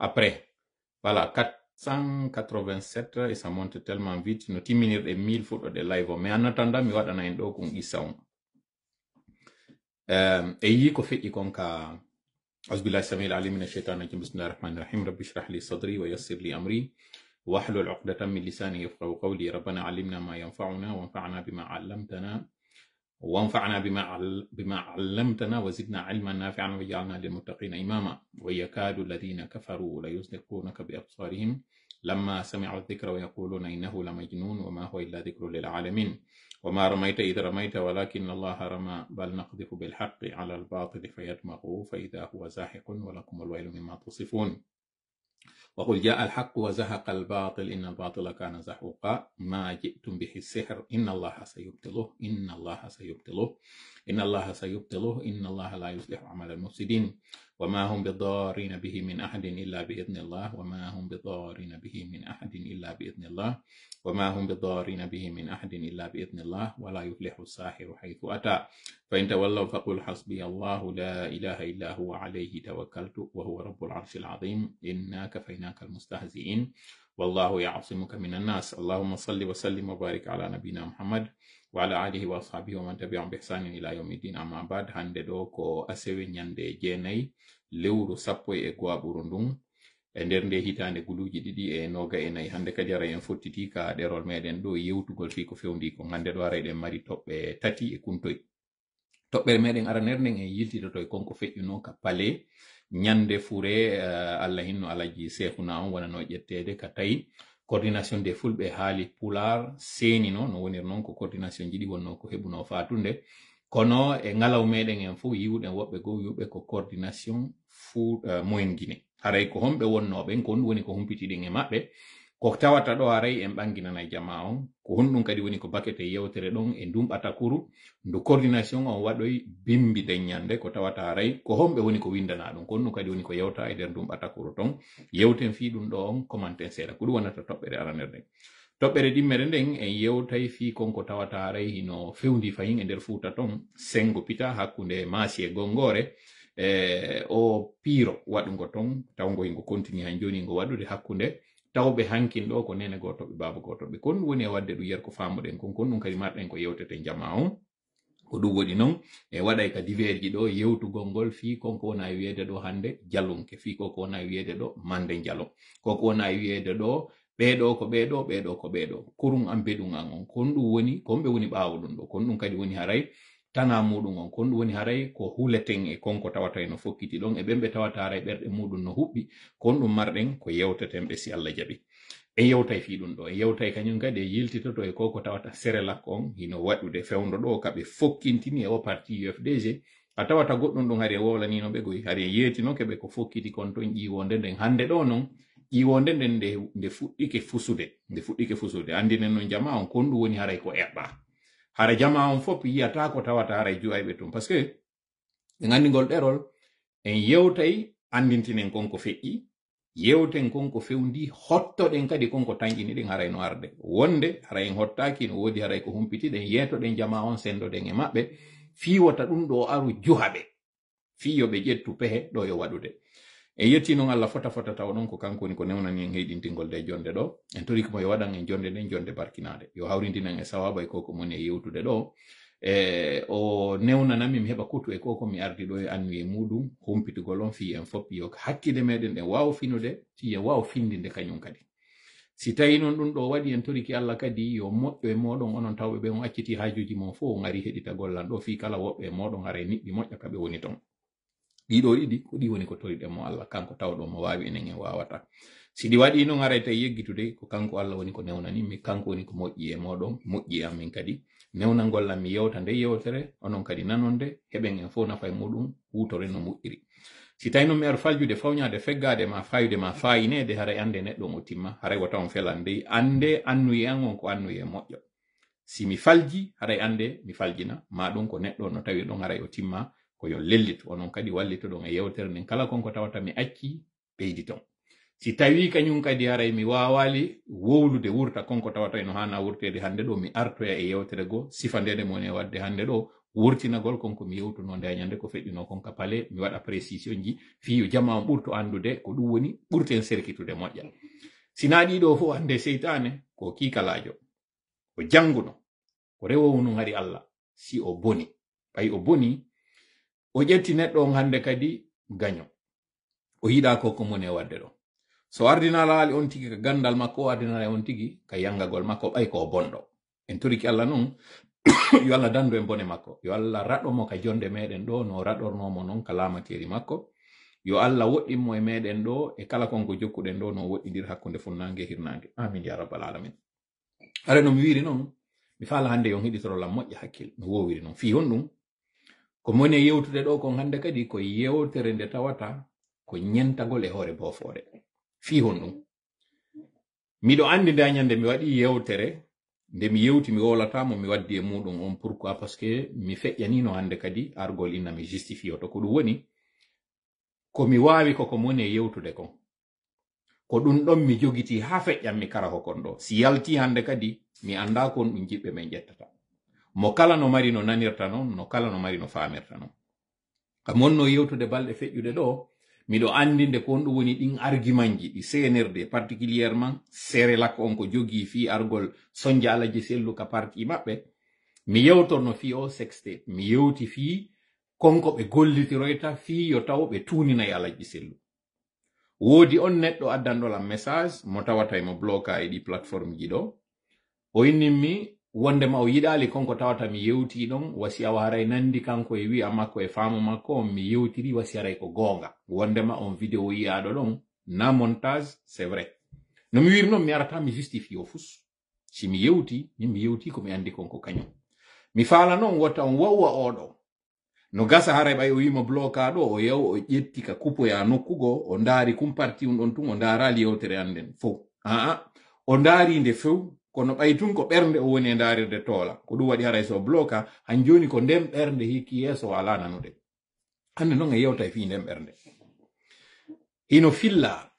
après. Voilà, 487 et ça monte tellement vite. No timinir de 1000 photos de live. Mais en attendant, mi wada na indo kung isa on. E yiko fe ikonka. Asbillah samil alim min ash-shaytan rajim. Bismillahirrahmanirrahim. Rabbi shrah li sadri wa yassir li amri. واحلل عقدة من لساني يفقهوا قولي ربنا علمنا ما ينفعنا وانفعنا بما علمتنا وزدنا علما نافعا وجعلنا للمتقين إماما ويكاد الذين كفروا ليزلقونك بأبصارهم لما سمعوا الذكر ويقولون إنه لمجنون وما هو إلا ذكر للعالمين وما رميت إذ رميت ولكن الله رمى بل نقذف بالحق على الباطل فيدمغه فإذا هو زاحق ولكم الويل مما تصفون وقل جاء الحق وزهق الباطل إن الباطل كان زهوقا ما جئتم به السحر إن الله سيبطله إن الله لا يصلح عمل المفسدين وما هم بضارين به من أحد إلا بإذن الله ولا يفلح الساحر حيث أتى فإن تولوا فقل حسبي الله لا إله إلا هو عليه توكلت وهو رب العرش العظيم إنا كفيناك المستهزئين والله يعصمك من الناس اللهم صل وسلم وبارك على نبينا محمد وعلى آله وأصحابه ومن تبعهم بإحسان إلى يوم الدين أما بعد هنددو كو أسوي نياندي جيني لورو سابوي إقوا بورندون ndernde hitande guluji ɗiɗi e noga e nayi hande kadi ara en fottiti ka ɗerol meɗen ɗo yewtugol fi ko fewndi ko hande ɗo ara eɗen mari toɓɓe 3 e kuntoy. Toɓɓere meɗen araner nden en yiltitoto e konko feƴƴuno ka pale ñande fure Allah hinno alaji Sekhuna on wonano ƴettede ka tawi coordination des fulɓe Haali Poular seni no wonir non ko coordination jiɗi wonno ko heɓuno fatunde kono e ngalaw meɗen en fu yiwɗen woɓɓe gow yuɓe ko coordination fu moyen Guine haray ko homɓe wonnoɓe ko on woni ko humpitiɗen e maɓɓe ko tawata ɗo haray en ɓanginana jamaa on ko honɗum kadi woni ko bakete yewtere ɗon e ndum atakuru ndu coordination on waɗoy bimbi den ñande ko tawata haray ko homɓe woni ko windana ɗum ko honɗum kadi woni ko yewta e nder ndum atakuru ton yewten fi ɗum ɗo on commenten seeɗa ko ɗum wonata toɓɓere araner nden. Toɓɓere ɗimmere nden en yewtay fi konko tawata haray hino fewndi fayin e nder Fuuta ton sengo pita hakkunde Maasi e Gongore o piro waɗugo ton tawngo ngo continue han joni ngo waɗude hakkunde tawɓe hankin ɗo ko nene goto ɓe baaba goto ɓe kon woni e wadde ɗum yer ko faamuɗen kon ɗum kadi marɗen ko yewteten jama on ko ɗum woni non e waɗay ka diverji ɗo yewtugol ngol fi konko wona wiyeede ɗo hande jalunke fi konko wona wiyeede ɗo mande jalon konko wona wiyeede ɗo ɓeɗo ko ɓeɗo kurum am beɗum an on kon ɗum woni komɓe woni ɓaawo ɗum ɗo kon ɗum kadi woni haray tana muɗum on kon ɗum woni haray ko huleten e konko tawata eno fokkiti ɗon e ɓen ɓe tawata haray ɓerɗe muɗum no huɓɓi kon ɗum marɗen ko yewteten ɓe si Allah jaɓi en yewtay fi ɗum ɗo en yewtay kañum kadi e yiltitoto e koko tawata serelak on hino waɗude fewndo ɗo ka ɓe fokkintini e o parti UFDG a tawata goɗɗum ɗum hari e wowlanino ɓe goyi hari e yeetinoke ɓe ko fokkiti kon ton ƴiwonde nden hande ɗo non ƴiwonde nden nde fuɗɗike fusude andinen non jama on kon ɗum woni haray ko eɓɓa hara jama on fof yiyata ko tawata haray juwayɓe ton parce que ɓe ngandingol ɗerol en yewtay andintinen konko feƴƴi yewten konko fewndi hottoɗen kadi konko tanƴiniɗen haray no arde wonde haray en hottaki no woodi haray ko humpitiɗen yeetoɗen jama on sendoɗen e maɓɓe fiiwota ɗum ɗo aru juhaɓe fiyo ɓe ƴettu pehe ɗo yo waɗude e yetti non Allah fota taw non ko kanko woni ko newnani en heydintingol de jonde ɗo en torikimo yo waɗan en jonde nden jonde barkinade yo hawrindinan e sawaba e koko moni e yewtude ɗo e o newnanami mi heɓa kutu e koko mi ardi ɗo e annu e muɗum humpitugol on fi en foppi yo hakkide meɗen ɗen waw finude si en waw findinde kañum kadi si tawi non ɗum ɗo waɗi en toriki Allah kadi yo moƴƴo e moɗon onon tawɓe ɓe on acciti haajuji mon fo on ari heɗita gollan ɗo fi kala woɓɓe e moɗon ara e niɓɓi moƴƴa ka ɓe woni ton ɗiɗo ɗiɗi ko ɗi woni ko toriɗen mo Allah kanko tawɗo mo waawi enen en wawata si ɗi waɗi non haray tawi yeggitude ko kanko Allah woni ko newnani mi kanko woni ko moƴƴi e moɗon moƴƴi amin kadi newnangol lam mi yewta nde yewtere onon kadi nanonde heɓen en fof nafa e muɗum hutore no moƴƴiri si tawi non mi ar faljude fawñade feggade ma fayude ma fayinede haray ande neɗɗo o timma haray wata on felan ndey ande annuyi an on ko annuyi e moƴƴo si mi falji haray ande mi faljina ma ɗum ko neɗɗo no tawi ɗon haray o timma ko yo lellitu onon kadi wallitu ɗon e yewtere nden kala konko tawata mi acci ɓeydi ton si tawi kañum kadi haray mi wawali wowlude wurta konko tawata eno hana wurtede hande ɗo mi artoya e yewtere go sifa ndede moni e wadde hande ɗo wurtinagol konko mi yewtuno nde ñande ko feddino kon ka palais mi wada précision ji fi jama burto andude ko dum woni burten serkitude mojja sinadi do fo ande seytane ko kikalaajo ko janguno ko rewowuno ngari Allah si o boni bay o boni o jetti neddo hande kadi ganyo o yida ko ko mone wadde do so ardina laali on tigi ka gandal makko ardina on tigi ka yangagol makko bay ko bondo en turiki Allah non yo Allah dando en bone makko yo Allah rado mo ka jonde meden do no radorno mo non kalama teri makko yo Allah wodi mo e meden do e kala konko jokkuden do no wodi dir hakkunde funnange hirnange amin ya rabbal alamin are no mi wiri non mi fala hande yon hidi torolla mojja hakkil mi wowiri non fi hondum ko mone yewtude do ko hande kadi ko yewtere nde tawata ko nyentagol e hore bofore fi hondum mi do andi da nyande mi wadi yewtere ndemi yewti mi wolata mo mi waddi e mudum on pourquoi parce que mi feyanino hande kadi argol inna mi justifie to ko dum woni ko mi wawi ko mone yewtude ko dum don mi jogiti ha feyan mi kara hokondo si yalti hande kadi mi anda ko dum jibbe men jettata mo kala no marino nanirta non no kala no marino faamirta non kam wonno yewtude balde fejude do mi do andinde ko dum woni din argumentji di CNRD particulièrement sere la ko on ko jogi fi argol sonja alaji Cellou ka parti mabbe mi yewtorno fi o sextet mi yewti fi konko be gollitiroyta fi yo taw be tunina alaji Cellou wodi on neddo addando la message mo tawata e mo bloka e di platform gido o innimi wonde ma o yidali konko tawata mi yewti don wasiyawa haray nandi kanko e wi amako e faamu mako mi yewtiri wasiyaray ko gonga wonde ma on video yiado don na montage c'est vrai no mi wirno mi arata mi justifie ofus si mi yewti ni mi yewti ko mi andi konko kanyo mi fala non wota on wawwa odo no gasa haray bay o wi mo bloka do o yew o jetti ka kupo ya nokkugo o ndari kum parti on don tum o ndarali yewtere anden fo a o ndari nde few kono baytun ko bernde o woni ndarirde tola ko dum wadi haray so bloka hanjoni ko ndem bernde hiki yeso ala nanude hande non e yewta fi ndem bernde ino filla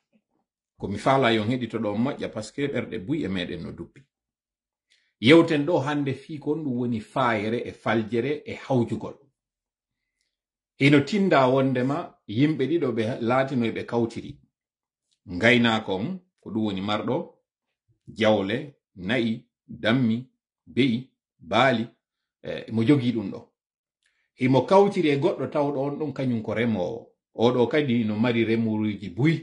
ko mi fala yon hedi to do mojja parce que berde buy e meden no duppi yewten do hande fi kon dum woni faayere e faljere e hawjugol ino tinda wondema yimbe dido be latino be kawtiri ngayna kom ko dum woni mardo jawle nayi dammi beyi baali mo jogi dum do himo kawtiri e goddo tawdo on dum kanyum ko remowo o do kadi no mari remuruji buy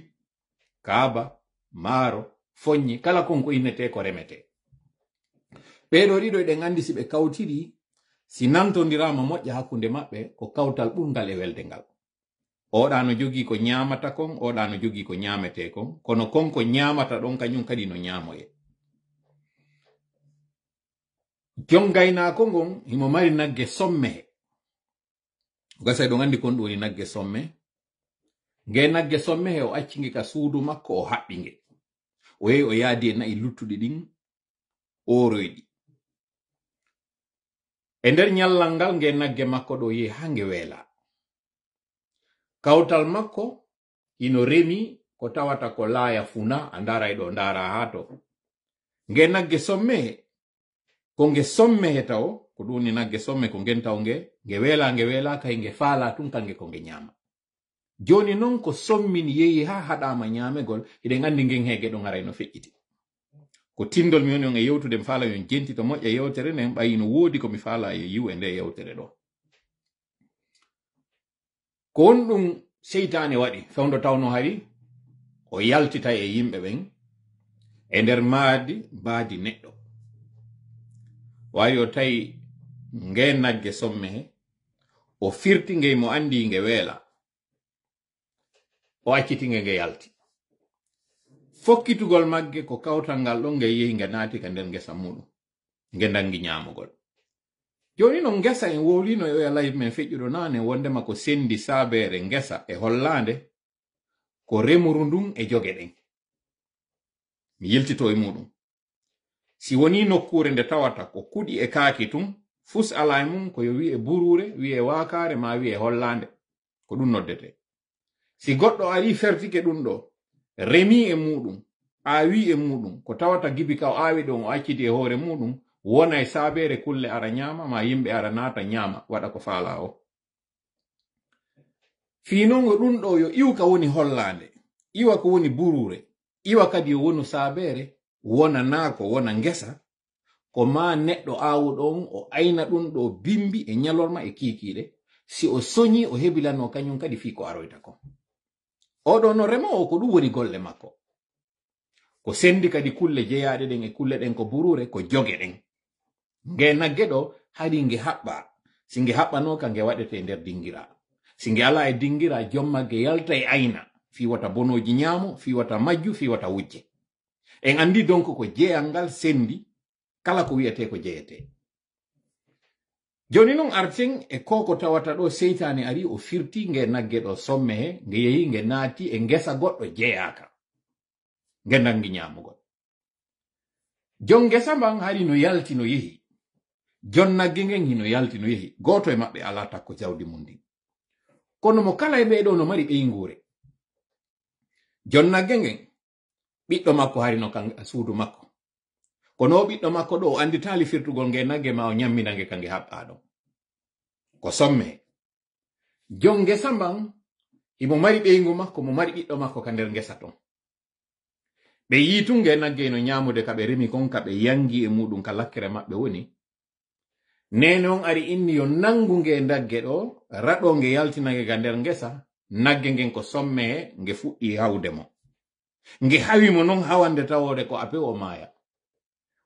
kaaba maro foñi kala konko inete ko remete be do rido de ngandi sibe kawtiri si nantondirama mojja hakkunde mabbe ko kawtal bungal e welde ngal o da no jogi ko nyaamata kon o da no jogi ko nyaamete kon kono konko nyaamata don kanyum kadi no nyaamoye jongayna kongon himo mari nagge somme gasa do ngandi kon do ni nagge somme nge nagge somme o accingi ka suudu makko o habbinge o yeyi o yaadi na luttudi din o roydi e nder nyallangal nge nagge makko do yeyi hange wela kawtal makko ino remi ko tawata ko laaya funa andara do ndara hato nge nagge somme konge somme hetao ko duni nagge somme ko ngenta onge ngewela ka inge fala tun kange konge nyama joni non ko sommin yeyi ha hadama nyame gol ide ngandi ngeng hege do ngara no fe'iti ko tindol mi woni on e yewtude fala yon jenti to mojja yewtere ne bayi no wodi ko mi fala e yu ende yewtere do kon dum seytane wadi fawndo tawno hawi o yaltita e yimbe ben e nder maadi baadi neddo wayo tay ngeen nagge somme o firti ngey mo andi nge wela o akiti nge yalti fokkitugol magge ko kawtangal don nge yehi nge naati ka nder ngesa mudu nge dangi nyaamugol joni non ngesa en wolino e live men fejudo nane wonde mako sendi sabere ngesa e hollande ko remurundum e jogeden mi yeltito e mudum si woni nokkure nde tawata ko kudi e kaakitum fus alaymum ko yowi e burure wi e wakare ma wi e hollande ko dum noddete si goddo ari fertike dum do remi e mudum awi e mudum ko tawata gibi ka awi do o accidi e hore mudum wona e saabere kulle ara ñaama ma yimbe ara naata ñaama wada ko faala o fi non dun do yo iwka woni hollande iwa ko woni burure iwa kadi yo wonu saabere wona naako wona ngesa ko ma neddo awudon o aina dun do bimbi e nyalorma e kikiide si o soñi o hebilano kanyun kadi fi ko aroyta ko odo no remo o ko dum woni golle makko ko sendi kadi kulle jeyaade den e kulle den ko burure ko joge den nge naggedo hadi nge habba singe habba no ka nge wadete nder dingira singe ala e dingira jomma ge yalta e aina fi wata bonoji nyamo fi wata majju fi wata wujje en andi donc ko jeyangal sendi kala ko wi'ete ko jeyete joni non arting e koko tawata do seytani ari o firti nge naggedo somme he nge yeyi nge naati e ngesa goddo jeyaka nge nangi nyamo goddo jonge sambang hari no yalti no yehi jonna gengen hino yalti no yehi goto e mabbe alata ko jawdi mundi kono mo kala e be do no mari be ngure jonna gengen biddo makko hari no kan suudu makko kono biddo makko do andi tali firtugol nge nagge ma o nyammina nge kange habba do ko somme jonge sambang imo mari be nguma ko mo mari biddo makko ka nder ngesaton be yitunge nagge no nyamude ka be remi kon ka be yangi e mudun ka lakkere mabbe woni nenon ari inni yo nangunge ndagge do rado nge yaltinage ga nder ngesa nagge ngen ko somme nge fuddi hawde mo nge hawi mo non hawande tawode ko ape o maya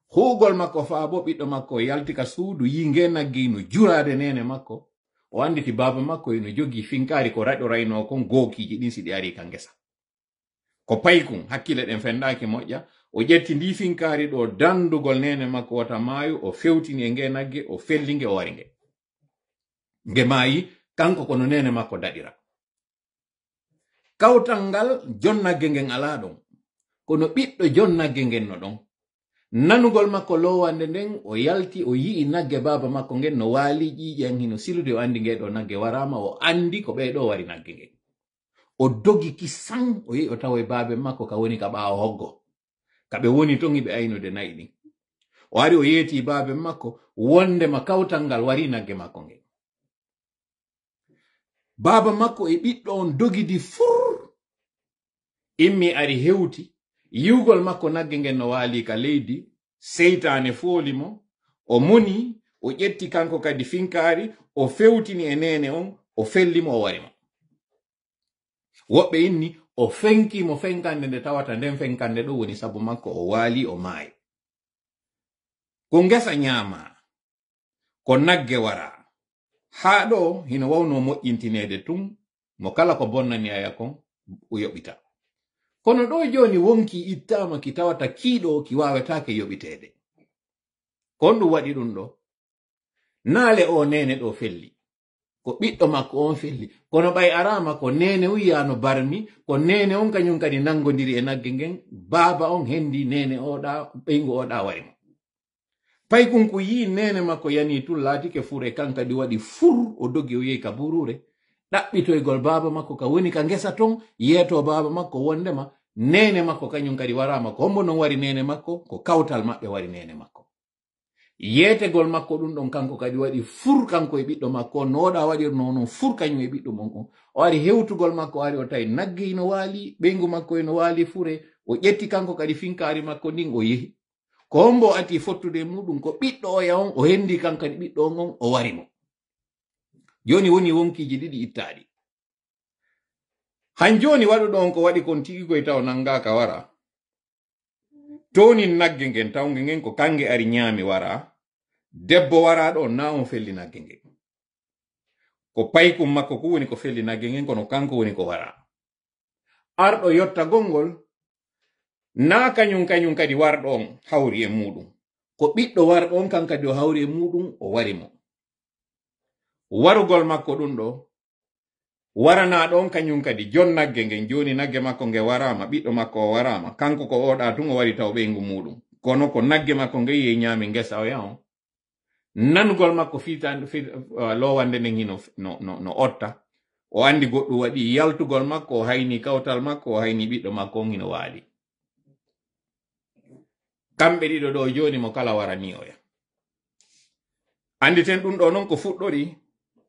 hugol makko faabo biddo makko yalti ka suudu yinge nagge no jurade nene makko o anditi baba makko ino jogi finkari ko rado rayno kon gokiji din sidi ari ka ngesa ko paykun hakkile den fendaki moja o jetti ndi finkari do dandugol nene makko wata mayu o fewtini e nge nagge o fellinge o waringe nge mayi kanko kono nene makko dadira kawtangal jonna gengen ala don kono biddo jonna gengen no don nanugol makko lowande den o yalti o yi nagge baba makko ngen no wali jijen hino silude o andi nge do nagge warama o andi ko be do wari nagge nge o dogi kisang o yi o tawe babe makko ka woni ka baawo hoggo kabe woni tongi be ayno de naidi o ari o yeti babe makko wonde makawtangal wari nagge makko nge baba makko e biddo on dogidi fur immi ari hewti yiwgol makko nagge ngen no wali ka leydi seytane folimo o muni o yetti kanko kadi finkari o fewtini enene on o fellimo o warimo wobbe inni o fenki mo fenkande nde tawata nden fenkande do woni sabu makko o wali o mai ko ngesa nyama ko nagge wara ha do hino wawno mo intinede tum mo kala ko bonnani ayakon o yobita kono do joni wonki ittama ki tawata kido ki wawetake yobitede kondu wadi dum do nale o nene do felli ko biddo makko on felli kono bay arama ko nene wiyano barmi ko nene on kanyun kadi nangodiri e nagge ngen baba on hendi nene oda bengo oda warimo pay kunku yi nene makko yani tullati ke fure kanka di wadi fur o dogi o yeka burure dabbito e gol baba makko ka woni ka ngesa ton yeto baba makko wondema nene makko kanyun kadi warama ko hombo non wari nene makko ko kawtal mabbe wari nene makko yete gol makko dum don kanko kadi wadi fur kanko e biddo makko nooda wadir nono fur kanyo e biddo monko o ari hewtugol makko ari o tay nagge ino wali bengu makko ino wali fure o jetti kanko kadi finkari makko ningo yehi ko hombo ati fottude mudum ko biddo o ya on o hendi kanko kadi biddo ngon o warimo joni woni wonkiji didi ittadi hanjoni wado don ko wadi kon tigi ko itaw nangaka wara toni nagge ngen taw ngen ko kange ari nyami wara debbo wara do na on felli nagge ngen ko payku makko ko woni ko felli nagge ngen kono kanko woni ko wara ardo yotta gongol na kanyun kadi wardo on hawri e mudum ko biddo wardo on kanka do hawri e mudum o warimo warugol makko dum do warana don kanyun kadi jon nagge ngen joni nagge makko nge warama biddo makko warama kanko ko oda tungo wari taw be ngumudum kono ko nagge makko nge ye nyame ngesa o yaon nanugol makko fitan lowande ngi no otta o andi goddo wadi yaltugol makko hayni kawtal makko hayni biddo makko ngino wali kambe dido do joni mo kala warani o ya Andi ten dun do non ko fuddori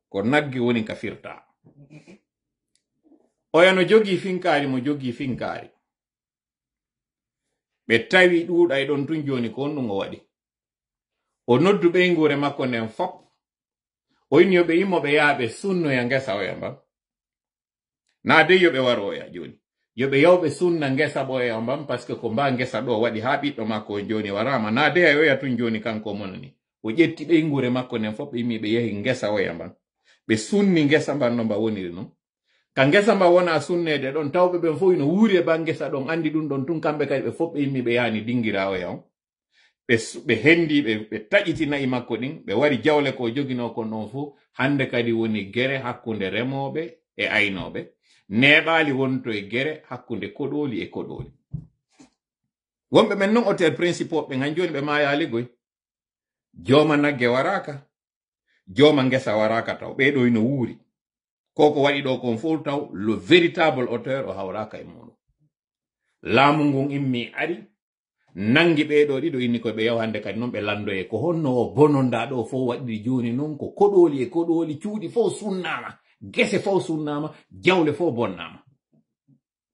ko naggi woni ka firta oyano jogi finkari mo jogi finkari be tawi duuday don tun joni ko non o wadi o noddu be ngure makko nen fop o inyo be yimo be yabe sunno ya ngesa o yamba na de yobe waro ya joni yobe yobe sunna ngesa bo yamba parce que ko mba ngesa do wadi habi do makko joni warama na de ayo ya tun joni kanko monani o jetti be ngure makko nen fop imi be yehi ngesa o yamba be sunni ngesa mba no mba woni no kangesa mba wona sunne de don tawbe be fo ino wure ba ngesa don andi dun don tun kambe kay be fop imi be yani dingira o yaw be hendi be tajitina e makko din be wari jawle ko jogino ko non fu hande kadi woni gere hakkunde remobe e aynobe nebaali wonto e gere hakkunde kodoli e kodoli wombe men non hôtel principal be nganjoni be maya ligoy joma nagge waraka joma ngesa waraka taw be do ino wuri koko wadi do kon fu taw le véritable auteur o hawraka e muno laamu ngon immi ari nangi be do dido inni ko be yawande kadi non be lando e ko honno bononda do fo waddi joni non ko kodoli ciudi fo sunnama gese fo sunnama jawle fo bonnama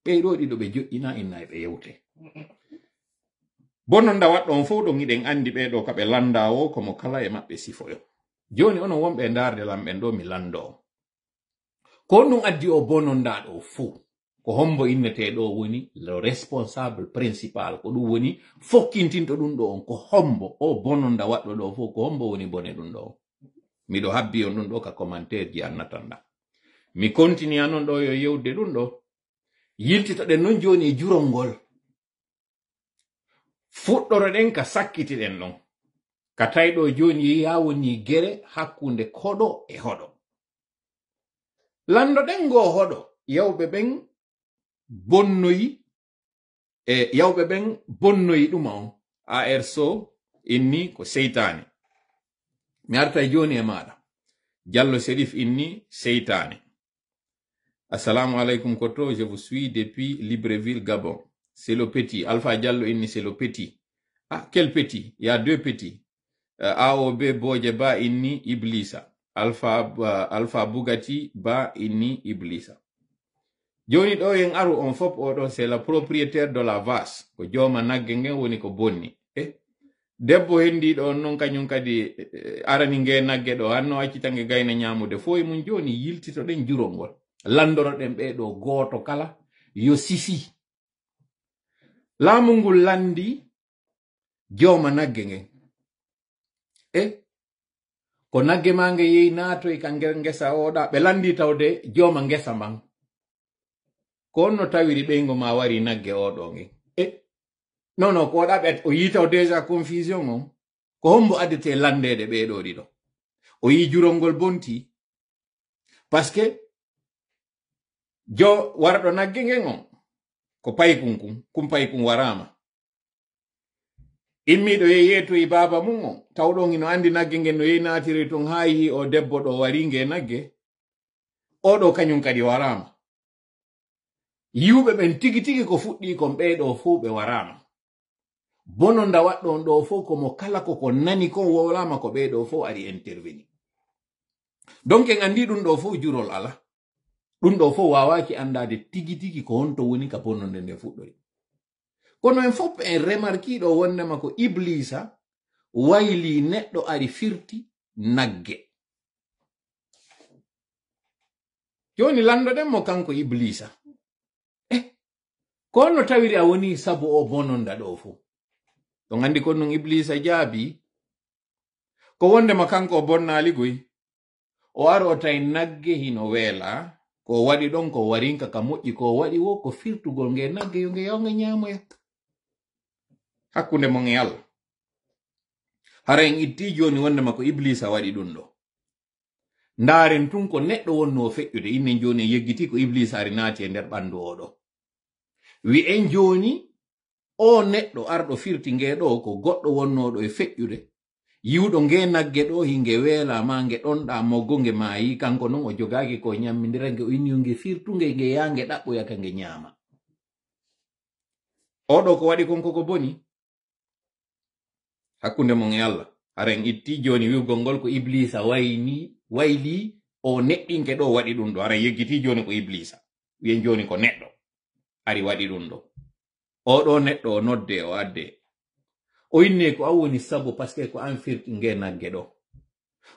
be do dido be joddina inna be yewte bononda waddon fo do ngiden andi be do ka be landa o ko mo kala e mabbe sifoyo joni onon wonbe darde lambe do mi lando ko non addi o bononda do fo ko hombo innete do woni le responsable principal ko dum woni fokkintinto dum do on ko hombo o bononda waddo do fo ko hombo woni bone dum do mi do habbi on dum do ka commentaire ji annatanda mi continue anon do yo yewde dum do yiltito den non joni jurongol fuddoro den ka sakkiti den non ka taydo joni ya woni gere hakkunde kodo e hodo lando den go hodo yewbe ben bonnoyi e yawbe ben bonnoyi dum on arso inni ko seytane mi arta joni e mada Diallo Serif inni seytane assalamu alaikum koto je vous suis depuis Libreville Gabon c'est le petit Alpha Diallo inni c'est le petit ah quel petit il y a deux petits AOB Bojeba inni Iblisa Alpha Bugatti ba inni Iblisa Joni do yen aru on fop odo c'est la propriétaire de la vase ko joma nagge woni ko bonni debbo hendi do non kanyum kadi arani nge nagge do hanno accitange gayna nyaamude foy mun joni yiltito den jurongol landoro den be do goto kala yo sisi laamu ngul landi joma nagge nge ko nagge mangi yeyi nato e kangel ngesa oda be landi tawde joma ngesa man kono tawiri bengo ma wari nagge odonge no no ko da bet o yita o deja confusion on ko hombo adete landede be do dido o yi jurongol bonti parce que jo wardo nagge ngon ko paykunkum kum paykun warama immi do yeeto yi baba mum tawdo ngino andi nagge ngen no yi natire ton haayi o debbo do waringe nagge odo kanyum kadi warama Yube ben tigi ko fuɗɗi ko be do fu be warama bononda waɗɗon do fu ko mo kala ko ko nani ko wolama ko be do fu ari interveni donc en andi dum do fu jurol ala dum do fu wawaki andade tigi ko honto woni ka bononde nde fuɗɗori kono en fop en remarki do wonnema ko Iblisa wayli neɗɗo ari firti nagge joni lando dem mo kanko Iblisa kono tawiri a woni sabu o bononda do fu to ngandi ko non Iblisa jaabi ko wonde makanko bonnali goy o aro tay nagge hino wela ko wadi don ko warinka ka moddi ko wadi wo ko firtugol nge nagge yo nge nyaamo ya hakkunde mo ngal hare en itti joni wonde mako Iblisa wadi dun do ndaren tun ko neddo wonno feƴƴude innen joni yeggiti ko Iblisa ari naati e nder bandu o do wi en joni o neddo ardo firti ngedo ko goddo wonnodo e feƴƴude yiwdo nge nagge do hinge wela mangi donda mo gonge mayi kanko non o jogaki ko nyammindirage o inni nge firtu nge yange dabbo yakange nyama odo ko wadi konko ko boni hakkunde mo ngi Allah aren itti joni wiugongol ko iblisa wayni wayli o neddinke do wadi dum do aren yeggiti joni ko iblisa wi'en joni ko neddo ari wadi dum do o do neddo nodde o adde o inne ko awoni sabo paske ko an firti ngenagge do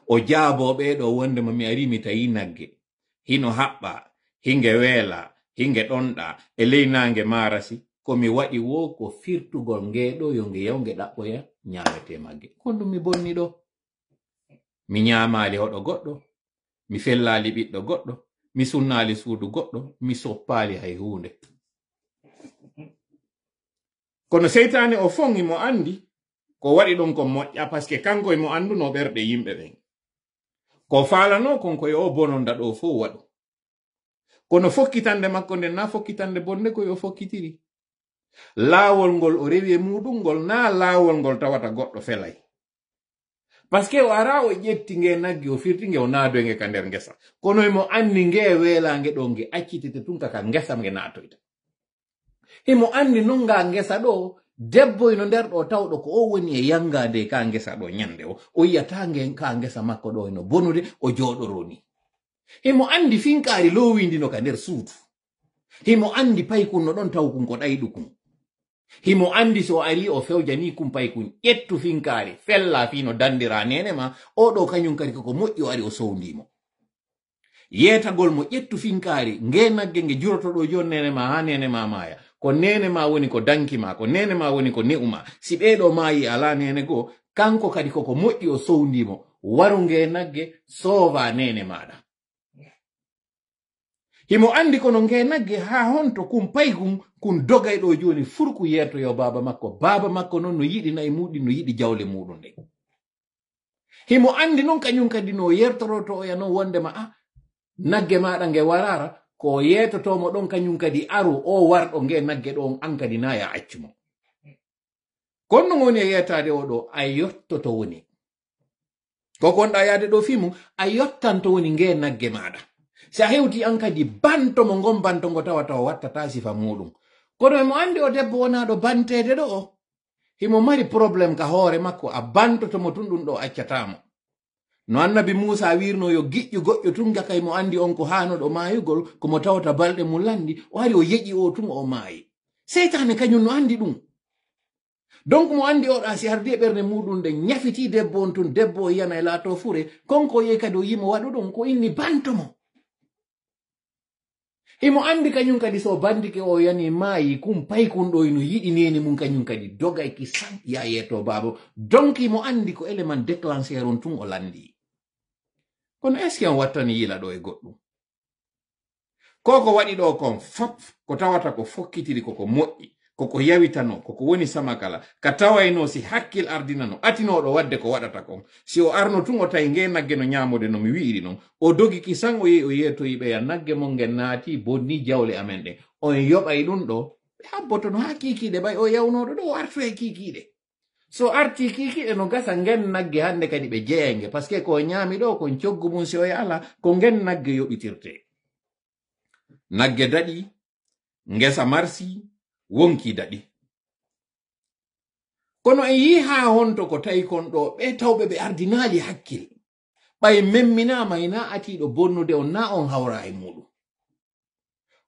o jaabo be do wonde mo mi ari mi tayi nagge hino habba hinge wela hinge donda e leynange marasi komi wadi wo ko firtugol ngedo yonge dabbo ya nyaamete magge kondo mi bonni do mi nyaamaali hodo goddo mi fellaali biddo goddo mi sunnaali suudu goddo mi soppaali hay hunde kono seytaane o fongi mo andi ko wadi don ko modja paske kanko e mo andu no berde yimbe ben ko faalano konko yo bononda do fo wado kono fokkitande makko nde na fokkitande bonde ko yo fokkitiri laawol ngol o rewi e mudum ngol na laawol ngol tawata goddo felay paske o ara o jetti nge naggi o firti nge o naado nge kander ngesa kono e mo anni nge wela nge do nge accitete tunka ka ngesa nge naato ita e mo anni nonga ngesa do debbo ino nder do tawdo ko o woni e yanga de ka ngesa do nyande o yata nge ka ngesa makko do ino bonude o joodoroni e mo andi finkaari lowindi no ka nder suudu himo andi paykun no don tawkun ko daydukun himo andi so ari o fewjani kum paykun yettu finkari fella fino dandira nenema o do kanyun kari ko mojjo ari o sowndimo yetagol mo yettu finkari ngenagge nge juroto do jon nenema ha nenema maya ko nenema woni ko dankima ko nenema woni ko neuma si be do mayi ala nenego kanko kadi ko mojjo o sowndimo waru ngenagge sova nenema da himo andi kono ngenagge ha honto kum paykum kun dogay do joni furku yeto yo baba makko non no yidi nay mudi no yidi jawle mudun de himo andi non kanyun kadi no yertoroto o yano wonde ma ah nagge mada nge warara ko yeto to mo don kanyun kadi aru o wardo ngenagge do an kadi na ya accumo konno ngoni yetade o do ay yotto to woni ko konda yade do fimu ay yottanto woni ngenagge mada sa hewti anka di banto mo ngom banto ngota wata watta tasifa mudum kono mo andi o debbo wonado bantede do o himo mari problem ka hore makko a banto to mo tundum do accatamo no annabi Musa wirno yo gijju goddo tunga kay mo andi on ko haano do mayugol ko mo tawta balde mu landi o ari o yeji o tum o mayi seytaane kanyun no andi dum donc mo andi o da si hardi berne mudum de nyafiti debbo on tun debbo yana e lato fure konko ye kado yimo wadu dum ko inni banto mo himo andi kanyun kadi so bandike o yani mayi kum paykun do ino yidi neni mun kanyun kadi doga e kisan ya yeto babo donc himo andi ko element déclencheur on tun o landi kono eski on wattani yila do e goddum koko wadi do kon fop ko tawata ko fokkitiri koko moddi koko yawitano koko woni samakala katawayno si hakkil ardinano atino do wadde ko wadata kon si o arno tun o tay ngenagge no nyaamode no mi wiiri non o dogi kisango ye o yeto yibe ya nagge mon ngenati bonni jawle amende on yoba e dum do habboto no hakikide bay o yawnodo do arto e kikide so arti kikide no gasa ngenagge hande kadi be jeenge paske ko nyaami do ko cioggu mun si o yala ko ngenagge yobitirte nagge dadi ngesa marsi wonki dadi kono e yiha honto ko tay kon do be tawbe be ardinali hakkil bay memmina mayna ati do bonnude on na on hawra e mudu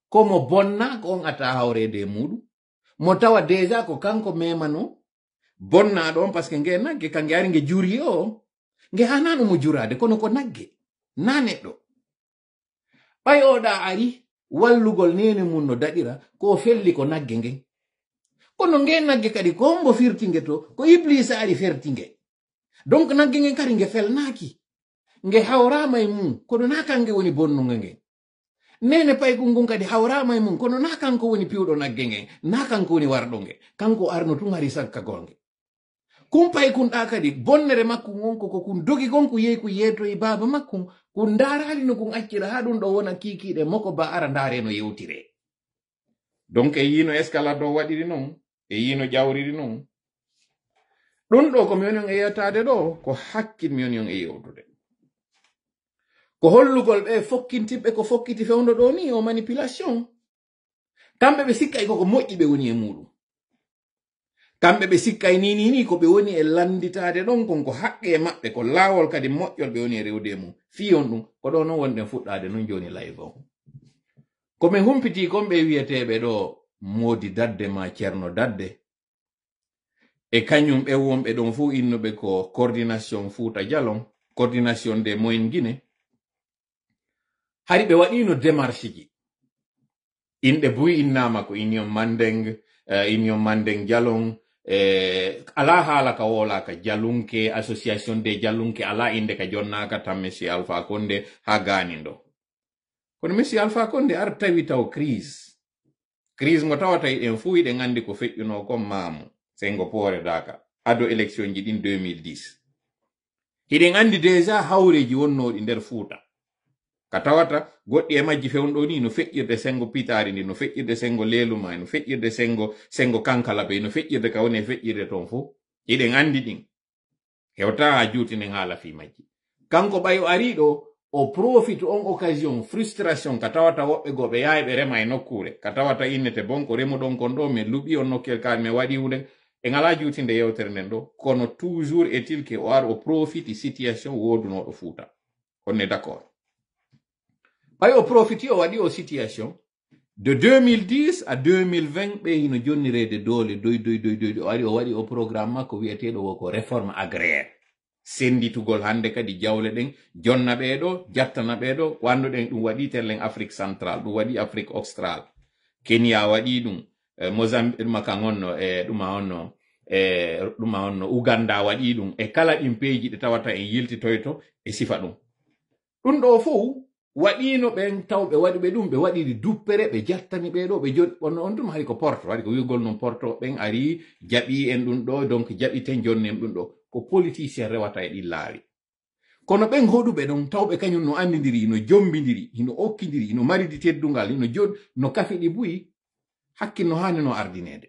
komo bonna ko on ata hawrede mudu mo tawa deja ko kanko memano bonna do parce que ngenagge kangi ari nge juri o nge hananu mo jurade kono ko nagge nane do bay o da ari wallugol nene mun no dadira ko felli ko nagge nge kono nge nagge kadi kombo firtinge to ko iblis ari fertinge donc nagge nge kadi nge felnaki nge hawrama e mun kono nakange woni bonnu nge nene pay gungun kadi hawrama e mun kono nakanko woni piwdo nagge nge nakanko woni wardo nge kanko arno tun hari sakka gonge kumpay kun da kadi bonnere makko ngonko ko kun dogi gonko yeeku yeto e baba makko kun darali no kun accira ha dun do wona kikide moko ba ara dareno yewtire donc e yino escalade do wadiri non e yino jawriri non dun do ko mi wonon e yetade do ko hakkin mi wonon e yewtude ko hollugol be fokkinti be ko fokkiti fewndo do ni o manipulation kambe be sikka e ko mojjibe woni e mudum Kambe be sikkai ni ni ni ko be woni e landitaade don kon ko hakke mabbe ko lawol kadi moƴƴol be woni e rewde mum fi on dum ko do non wonde fuddaade non joni live on ko men humpiti kon be wiyeteebe do modi dadde ma cerno dadde e kanyum e wombe don fu innobe ko coordination Fouta Djallon coordination des moyen Guinée hari be wadino démarche inde buy innama ko in your mandeng Djallon ala hala ka wola ka Djallunke association de Djallunke ala inde ka jonnaka tamesi Alpha Konde haganindo kono mesi Alpha Konde ar tawita o crise mo tawata en fuuyi de ngandi ko fejuno ko mamu sengo pore daka ado election ji din 2010 hiden andi deja hawreji wonno di der Fouta katawata goddi e majji fewndo ni no fejjirde sengo pitari ni no fejjirde sengo leluma no fejjirde sengo kankala be no fejjirde ka woni fejjirde ton fu hiden andi din hewta juutine hala fi majji kanko bayo arido o profit on occasion frustration katawata wobbe gobe yaibe rema e nokkure katawata innete bonko remo don kondo me lubi on nokkel kan me wadi wude e ngala juutinde yewtere nden do kono toujours est-il que war o profit situation woduno do Fouta on est d'accord Bayo o profit yo wadi o situation de 2010 à 2020 be hino jonnirede doole doy wadi o programme makko wi'etedo wo ko réforme agraire senditugol hande kadi jawle den jonna bedo jattana bedo wando den dum wadi tellen Afrique centrale dum wadi Afrique australe Kenya wadi dum Mozambique maka ngonno e dum onno Uganda wadi dum e kala impeji de tawata en yilti toyto e sifa dum do fo wadi no ben tawbe wadi be dum be wadi di duppere be jattani bedo be jott on dum hari ko porto wadi ko wi'gol non porto ben ari jabi en dum do donc jabi ten jonnem dum do ko politicien rewata e di laari kono ben hodube don tawbe kanyum no andidiri no jombidiri no okkidiri no maridi teddungal no jod no kafi di buyi hakkino haani no ardinede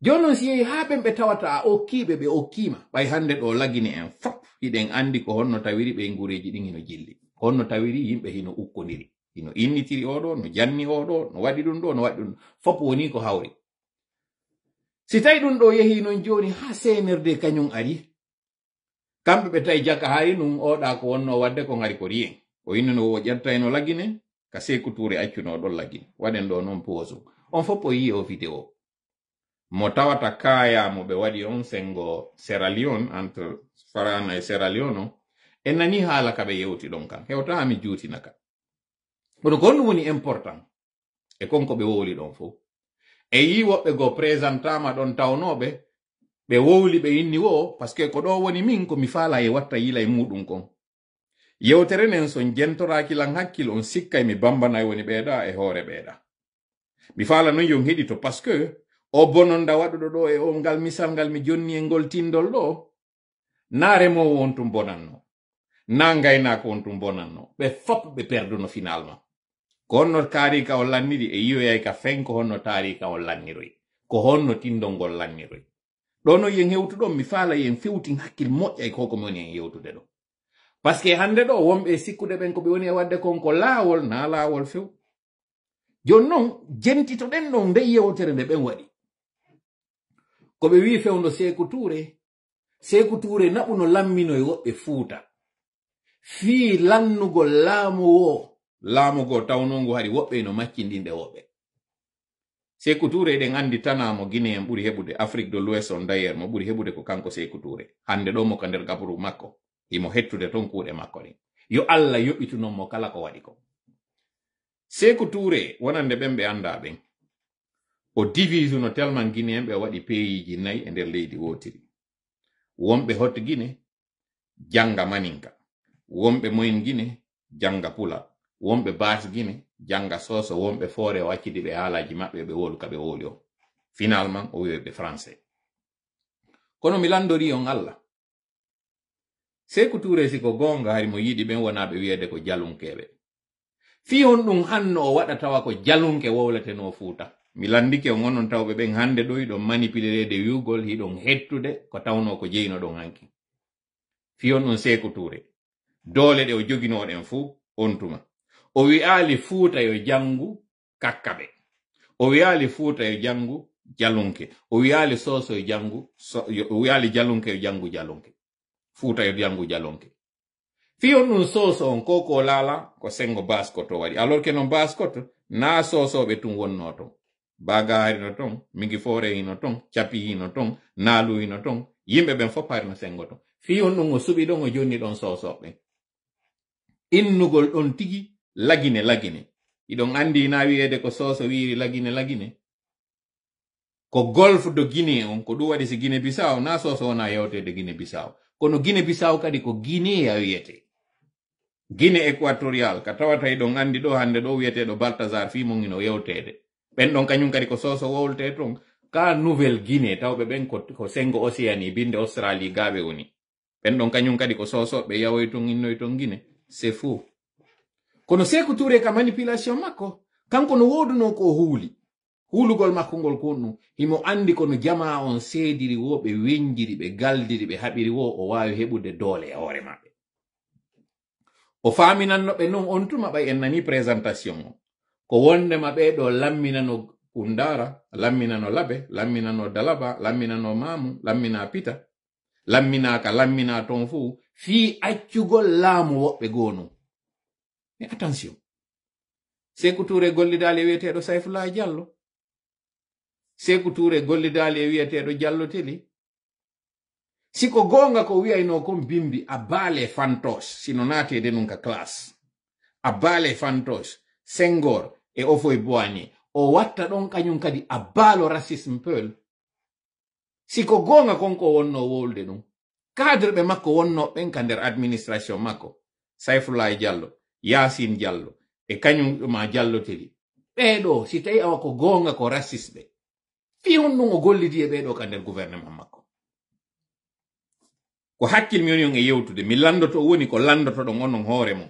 jono si haabe be tawata okkibe be okkima bay hande do lagini en fop hiden andi ko honno tawiri be ngureji dingino jilli honno tawiri yimbe hino ukkondiri hino innitiri odo no janni odo no wadi dun do no wadi dun fop woni ko hawri si tay dun do yehi non joni ha senerde kanyum ari kambe be tay jaka hayi nun oda ko wonno wadde ko ngari ko rien o inno wo jatta eno lagine ka sekuture accuno do lagine waden do non pozo on foppo yi o video mo tawata kaya mo be wadi on sengo Sierra Leone entre Farana e Sierra Leone en nani hala ka be yewti don kan hewta ami juuti naka bodo gondu woni important e konko be woli don fo e yi wobbe go presentama don tawnobe be wowli be inni wo parce que ko do woni min ko mi fala e watta yila e mudum kon yewtere nen son jentoraki lan hakkil on sikkai mi bambana woni beeda e hore beeda mi fala non yon hedito parce que o bononda wadudo do e o ngal misal ngal mi jonni e ngol tindol do nare mo wontum bonanno nangayna ko wontum bonanno be fop be perdono finalement Honno tarika o lanniri e yiyo yai ka fenko honno tarika o lanniroi. Ko honno tindongol lanniroi. Dono yen hewtu do mi fala yen fewtin hakkil moƴƴa e koko mi woni yen yewtude do. Paske hande do wombe sikkude ben ko be woni e wadde kon ko laawol na laawol few. Jon non jentito den don nde yewtere nde ben wadi. Ko be wi fewndo sekuture nabuno lammino e wobbe Fouta. Fi lannugol laamu wo. Laamu go tawnongo hari wobbe no maccindinde wobbe sekuture de ngandi tanamo Guinée en buri hebude Afrique de l'Ouest on d'ailleurs mo buri hebude ko kanko sekuture hande do mo ka der gaburu makko e mo hettude ton kuude makko ni yo alla yobituno mo kala ko wadi ko sekuture wonande bembe andabe o division tellement Guinée be wadi pays ji nay e der leydi wotiri wombe hot Guinée janga maninka wombe moyen Guinée janga Poular wombe bas Guinée janga soso wombe fore waccidi be halaji mabbe be wolu ka be wolio finalement o wi'be français kono milandori on alla sekuture siko gonga hari mo yidi ben wonabe wi'ede ko Djallunkebe fi on dum hanno o wada tawa ko Djallunke wowleteno Fouta milandike on onon tawbe ben hande do yidon manipulede yugol hidon hettude ko tawno ko jeyno don hanki fi on sekuture dole de o jogino den fu ontuma o wi ali Fouta yo jangu kakkabe o wi ali Fouta yo jangu jalonke o yali soso jangu o yali jalonke jangu jalonke futa yo jangu jalonke fi onu soso on koko lala ko sengo baskoto wadi alors que non baskoto na soso be tun wonnoto bagari no ton mingi fore ino ton chapi ino ton nalu ino ton yimbe ben fo parna sengo ton fi onu ngo subi don o joni don soso be innugol on tigi lagine lagine idon andi na wiede ko soso wiri lagine lagine ko golf do Guinée on ko do wadi si Guinée Bissau na soso ona yewte de Guinée Bissau kono Guinée Bissau kadi ko Guinée ya wiyete Guinée Equatorial ka tawata e do ngandi do hande do wiyete do Baltazar fi mo ngino yewtede ben don kanyum kadi ko soso wolte ton ka Nouvelle Guinée tawbe ben ko sengo Oceanie binde Australie gabe woni ben don kanyum kadi ko soso be yawoy ton innoy ton Guinée c'est fou kono se ko toure ka manipulation makko kanko no woduno ko huuli hulugol makko ngol konnu himo andi kono jamaa on seediri wo be wenjiri be galdiri be habiri wo o waawi hebude doole e hoore mabbe o faaminanno be non on tuma bay en nani présentation ko wonde mabbe do lamminano kundara lamminano labe lamminano dalaba lamminano mamu lammina pita lammina ka lammina ton fu fi accugol laamu wobbe gonu mais attention c'est ko toure gollidale wiete do Sayfullah Diallo Sekou Touré gollidali e wiyetedo Diallo teli siko gonga ko wi'a ino kom bimbi a bale fantos sino nate de nunka class a bale fantos sengor e ofo e boani o watta don kanyum kadi a balo racisme peul siko gonga konko wonno wolde dum cadre be makko wonno ben kander administration makko Sayfullah Diallo Yassine Diallo e kanyum ma Diallo teli bedo si tay awako gonga ko racisme fi honno gollidi e bedo ka nder gouvernement makko ko hakkil mi woni e yewtude mi landoto woni ko landoto don onon hoore mo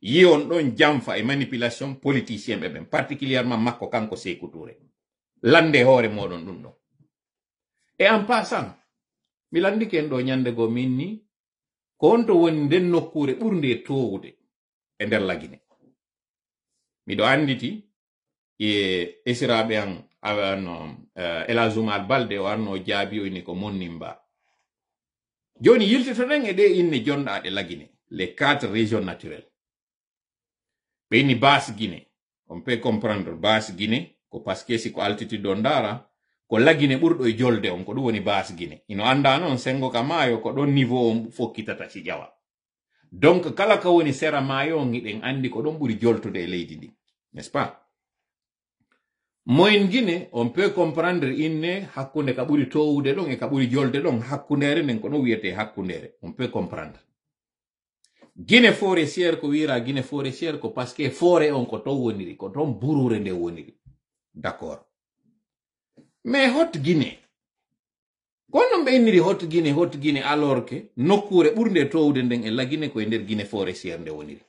yi on don jamfa e manipulation politicien be ben particulièrement makko kanko Sekou Touré lande hoore modon dum don e en passant mi landi ken do nyande go minni ko on to woni den nokkure burnde towude e nder lagine mi do anditi e esirabe an Elazuma Balde warno jabi ni ko monnimba joni yiltito den e de inni jondaade lagine les quatre régions naturelles beni basse Guinée on peut comprendre basse Guinée ko parce que si ko altitude don dara ko lagine burdo e jolde on ko dum woni basse Guinée ino anda non sengo kamayo ko don niveau on fokkitata ci jawa donc kala ka woni sera mayo ngiden andi ko don buri joltude e leydi di n'est-ce pas moyen Guinée on peut comprendre inne hakkunde kaburi towude don e kaburi jolde don hakkundere nen ko no wiyete hakkundere on peut comprendre Guinée forestière ko wira Guinée forestière ko parce que forêt on ko to woniri ko ton burure nde woniri d'accord mais hot Guinée kono be iniri hot Guinée alors que nokkure burnde towude den e lagine ko e nder Guinée forestière nde woniri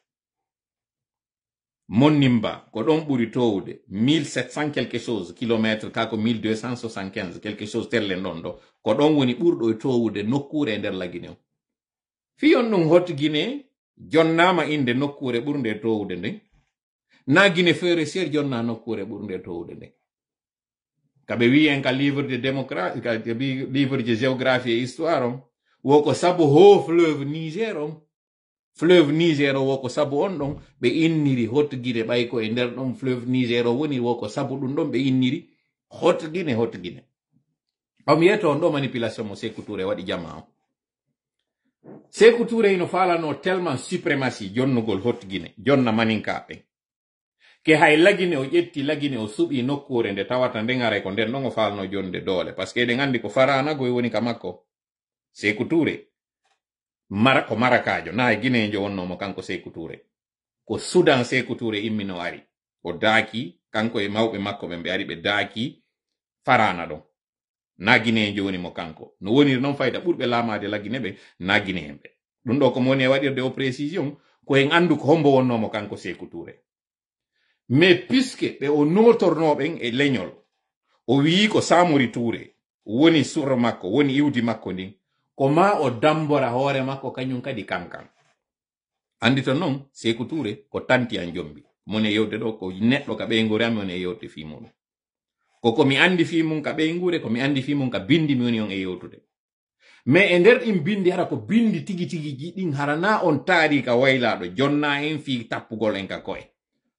Monimba, kodon buri towde 1700 quelque chose kilomètre kako 1275 quelque chose terle nondo kodon woni burdo towde nokkure nder lagine fi on non hot Guinée jonnama inde nokkure burnde towde nde na Guinée forestière jonna nokkure burnde towde nde kabe wi en ka livre de démocratie ka livre de géographie et histoire wo ko sabu ho fleuve Niger woko sabu on don be inniri hot Guinée bay ko e nder don fleuve Niger woni woko sabu dum don be inniri hot Guinée hot Guinée am yeto on do manipulation mo Sekou Touré wadi jamaa Sekou Touré ino fala no tellement suprématie jonnugol hot Guinée jonna maninkabe ke hay lagine o yetti lagine o subi nokkure nde tawata ndengare ko nden don o falno jonde dole parce que de ngandi ko farana go woni kamako Sekou Touré Marako marakajo na Guinée jo wonno mo kanko Sekou Touré ko Soudan Sekou Touré immino ari o daki kanko e mawbe makko be ari be daki farana do na Guinée jo woni mo kanko no woni non fayda burbe lamade la Guinée be na Guinée hembe dum do ko mo woni e wadirde o précision ko en andu ko hombo wonno mo kanko Sekou Touré mais puisque be o notorno ben e leñol o wi ko Samori Touré woni sura makko woni iwdi makko ndi Koma o dambora hore makko kanyum kadi kankan andito non Sekou Touré ko tanti an jombi mone yewte do ko neddo ka be ngorami on e yewte fi mum Koko mi andi fi mun ka bengure ko mi andi fi mun ka bindi mi woni on e yewtude. Me e nder ɗin bindi hara ko bindi tigi tigi ɗin harana on taari ka waylaɗo jonna en fi tappugol en ka koye.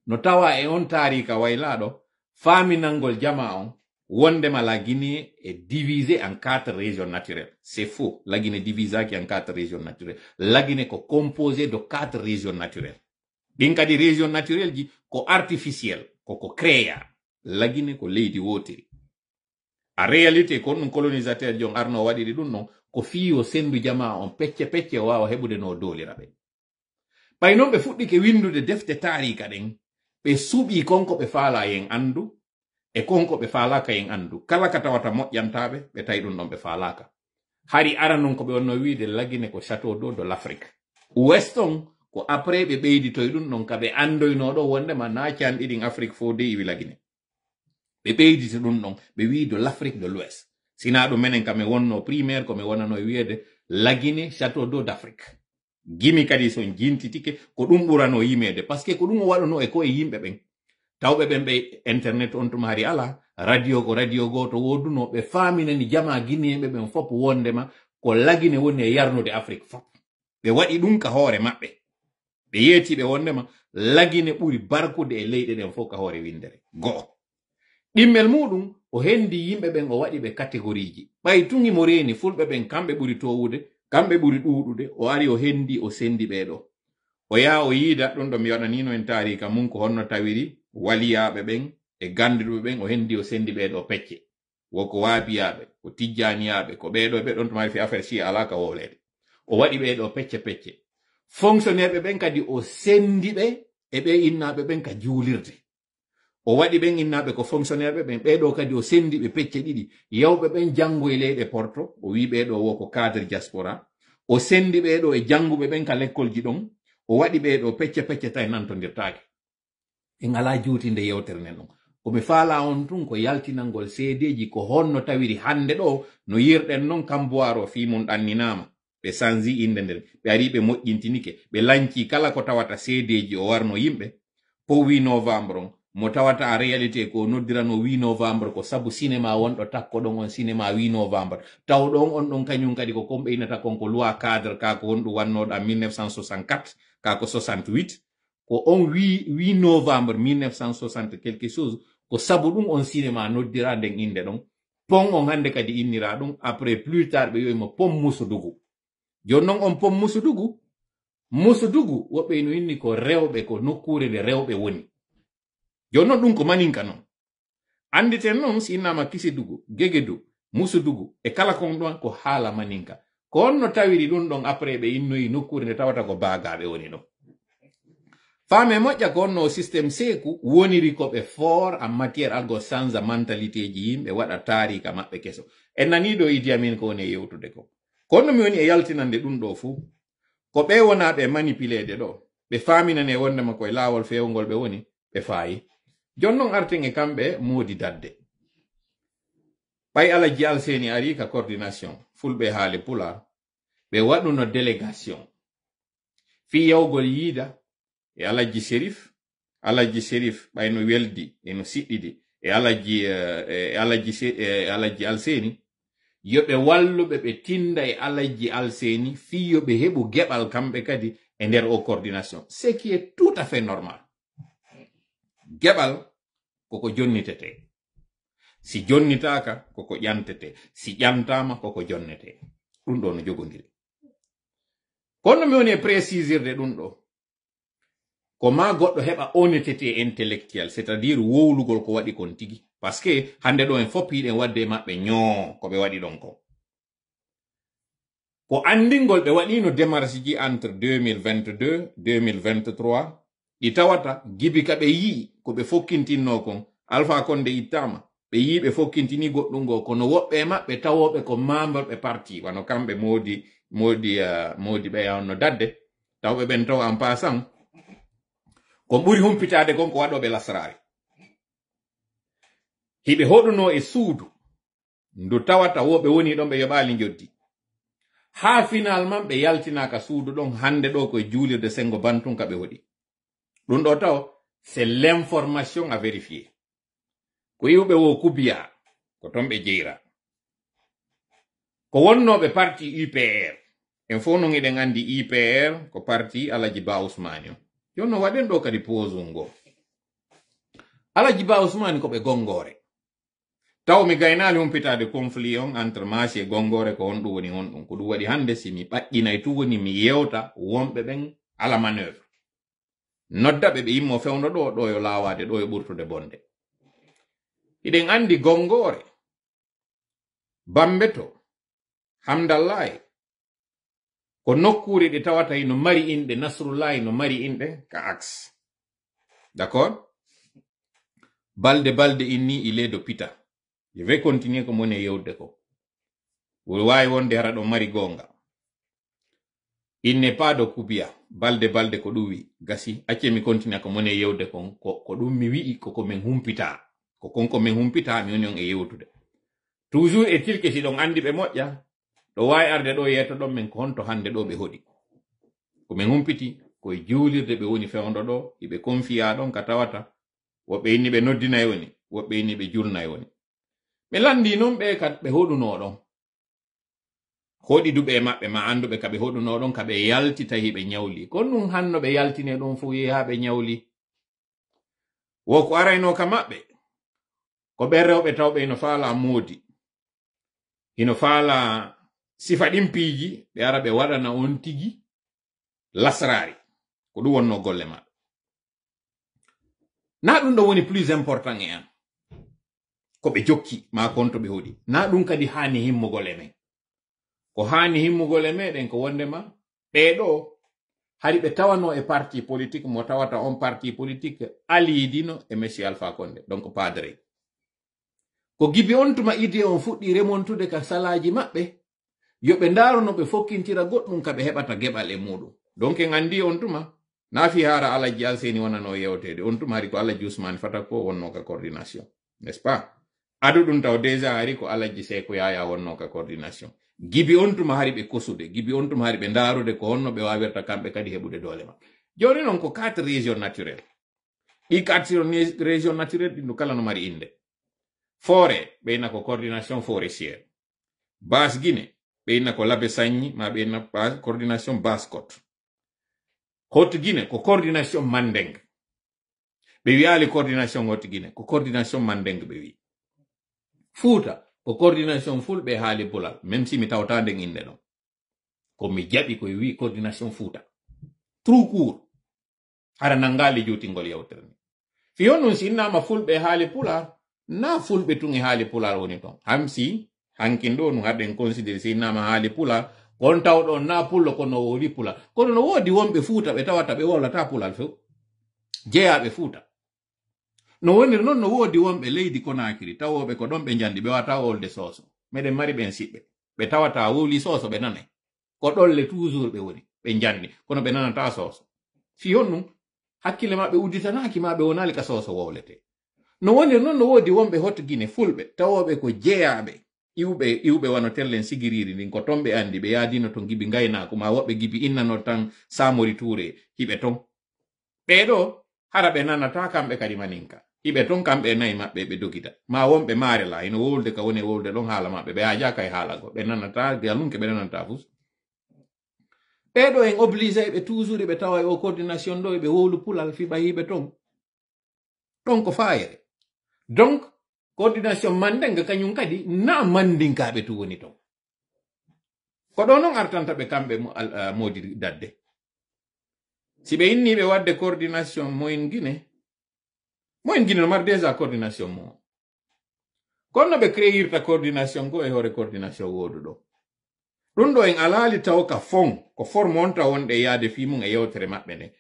No tawa e on taari ka waylaɗo faaminangol jama on wondema la Guinée est divisée en 4 régions naturelles. C'est faux. La Guinée divisa qui en 4 régions naturelles. La Guinée est composée de 4 régions naturelles. Dinka di région naturelle di ko artificielle, ko créa. La Guinée ko lady woteri. A réalité ko non colonisateur jon arno wadi di dun non ko fi o sendu jama on pecce waaw hebude no doli rabe. Pay non be fuddi ke windude defte tarika den be subi konko be fala yen andu e konko be falaka yen andu kala kata wata mo yantabe be tay dun non be falaka. Hari ara non ko be wonno wiide La Guinée ko château d'eau de l'Afrique. Weston ko après be beidi toy dun non ka be andoyno do wonde ma na can didin Afrique fo de wi La Guinée. Be beidi to dun non be wi de l'Afrique de l'Ouest. Sina do menen ka me wonno primaire ko me wonano wiede La Guinée château d'eau d'Afrique. Gimi kadi son jintitike ko dum burano yimede parce que ko dum wadono e ko e yimbe ben. Tawbe ben be internet on to mari ala radio go to woduno be famine ni jama Guinée be ben fop wonde ma ko La Guinée woni e yarnude Afrique fop. Be wadi dum ka hore mabbe. Be yeti be wondema La Guinée buri barkude e leyde den foka hore windere go dimmel mudum o hendi yimbe ben o wadi be categoriji bay tungi moreni fulbe ben kambe buri towude kambe buri duudude o ari o hendi o sendi be do o ya o yida don do mi wadani no en tarika mun ko honno tawiri waliyabe ben e gandube ben o hendi o sendi be do pecce woko wabiyabe ko tijjaniyabe ko be don to mari fi affaire ci alaka wolede o wadi be do pecce fonctionnaire be ben kadi o sendi be e be innabe ben ka julirde o wadi ben innabe ko fonctionnaire be do kadi o sendi be pecce didi yawbe ben jango e leyde Porto o wi be do woko cadre diaspora o sendi be do e jangube ben ka l'école ji don o wadi be do pecce tay nanto ndirtaake en ala juuti nde yewtere nen o mi faala on tun ko yaltinangol seedeji ko honno tawiri hande do no yirden non kamboaro fi mun danninama be sanzi inde nder be ari be mojjintinike be lanci kala ko tawata seedeji o warno yimbe po 8 novembre mo tawata a réalité ko noddirano 8 novembre ko sabu cinéma won do takko don on cinéma 8 novembre taw don on don kanyum kadi ko kombe inata kon ko loi cadre ka ko won do wanno da 1964 ka ko 68 ko on 8 novembre 1960 quelque chose ko sabu dum on cinéma noddira den inde don pon on hande kadi innira dum après plus tard be yoy mo pom musudugu jonnon on pom musudugu wobe no inni ko rewbe ko nokkure de rewbe woni jonnon dum ko maninka non anditen non si nama kisidugu gegedu musudugu e kala kon don ko hala maninka ko onno tawiri dum don après be innoyi nokkure de tawata ko baagabe woni don fame moja ko onno système seku woniri ko be fort en matière algo sans mentalité ji yimbe wada tarika mabbe keso en nani do Idi Amin ko ne yewtude ko kono mi woni e yaltinande dum do fu ko be wona be manipulede do be faminane wondema koy lawol fewgol be woni be faayi jonnon arten e kambe modi dadde bay ala jial seni ari ka coordination fulbe Haali Poular be waduno délégation fi yawgol yida e alaji sherif bay no weldi e no siddidi e alaji alseni yobe wallube be tinda e alaji alseni fi yobe hebu gebal kambe kadi e nder o coordination ce qui est tout à fait normal gebal koko jonnitete si jonnitaka koko yantete si yantama koko jonnete dum do no jogondire kono mi woni préciser de dum do ko ma goddo heba honnêteté intellectuelle c'est-à-dire wowlugol ko wadi kon tigi parce que hande do en foppide en wadde mabbe nyon ko be wadi don ko andingol be wadi no démarche ji entre 2022 2023 itawata gibi ka be yi ko be fokkintino kon alpha konde itama be yi be fokkintini goddum go kono wobbe mabbe tawobe ko membre be parti wano kambe modi be yawno dadde tawbe ben taw en passant ko buri humpitade gon ko wadobe lasrari hibe hoduno e suudu ndu tawata wobe woni don be yobali njoddi ha final man be yaltinaka suudu don hande do ko julirde sengo bantun ka be wodi dun do taw c'est l'information à vérifier ko yewbe wo kubiya ko tombe jeira ko wonno be parti UPR en fo non eden andi UPR ko parti Alaji Ba Ousmane yonno waden do kadi pozungo Alaji Ba Ousmane ko be gongore taw mi gaynali on pitade conflit on entre marché e gongore ko on do woni on don ko dum wadi hande si mi paddinay tu woni mi yewta wonbe ben ala manœuvre nodda be yimmo fewno do do yo lawade do yo burtude bonde iden andi gongore bambeto hamdallahi ko nokkure de tawata ino mari inde nasrullahi no mari inde ka axe d'accord balde inni ile do pita je vais continuer comme on est yewde ko wulway wonde hara do mari gonga il n'est pas de kubia balde ko duwi gasi acce mi continue ko mone yewde kon ko dum mi wi ko men humpita ko konko men humpita mi woni on e yewtude toujours est-il que si don andi be modja do way arde do yeto don men ko honto hande do be hodi ko men humpiti ko julirde be woni fewndo do ibe konfiya don katawata wobbe inni be noddina e woni wobbe inni be jurna e woni be landi non be kat be hoduno don hodi dubbe mabbe ma andube kabe hoduno don kabe yalti tahi be nyawli kon nun hanno be yaltine don fu yeha be nyawli wo ko arayno ka mabbe ko be rewbe tawbe ino faala modi ino faala sifa dimpiji be arabe wadana on tigi lasrari ko du wonno golle mabbe na dum do woni plus important e an ko be jokki ma konto be hodi na dum kadi hani himmo golle men ko hani himmugole meden ko wondema be do hari be tawano e parti politique mo tawata on parti politique ali dino e monsieur Alpha Condé donc padre ko gibi ontuma idée on fuddi remontude ka salaji mabbe yobe ndarono be fokkintira goddum ka be hebata gebal e mudum donc en andi ontuma na fi hara ala jalseni wonano yewtede ontuma hari ko ala Ousmane Fatako wonno ka coordination n'est-ce pas adu dum taw déjà hari ko ala jise ko yaya wonno ka coordination gibi ontuma hari be kosude gibi ontuma hari be ndarude ko honno be wawerta kambe kadi hebude dole ma joni non ko 4 régions naturelles i 4 régions naturelles din kala no mari inde forêt be na ko coordination forestière Basse Guinée be na ko Labesagni ma be na coordination Basse Côte Haute Guinée ko coordination Mandeng be wi ali coordination Haute Guinée ko coordination Mandeng be wi Fouta ko coordination full be Haali Poular même si mi tawtande inde non ko mi jabi ko wi coordination Fouta trou court ara nangali juti ngol yawterni fi yonun sinna ma full be Haali Poular na full be tungi Haali Poular woni ton hamsi hankin do no haden consider sinna ma Haali Poular kon tawdo na pullo ko no wodi Poular ko no wodi wonbe Fouta be tawata be wala ta Poular fe jeya be Fouta no woni non no wodi wonbe leydi Konakiri tawobe ko don be jandi be wata wolde soso meden mari ben sibbe be tawata woli soso be nanay ko dolle toujours be woni be jandi kono be nanata soso fi honnu hakkile mabbe udditanaki mabbe wonali ka soso wowlete no woni non no wodi wonbe Haute Guinée fulbe tawobe ko jeyabe iwbe wano tellen sigiriri din ko tombe andi be yadino to gibi gaynako ma wobbe gibi innano tan samori toure hibe ton be do harabe nanata kambe kadi maninka ibe ton kambe nay mabbe be dogita ma wonbe maare la ino wolde ka woni wolde don hala mabbe be aja kay hala go be nanata de alun ke be nanata fus be do en obligé be toujours be tawa o coordination do be wolu Poular fi bayi be ton ko faayere donc coordination Mandeng kanyun kadi na mandinka be tu woni ton ko do non artanta be kambe modi dadde si be inni be wadde coordination Moyen Guinée no mar déjà coordination mo konno be créer ta coordination go e hore coordination wodudo dum do en alali taw ka fon ko formonta wonde yaade fi mun e yewtere mabbe ne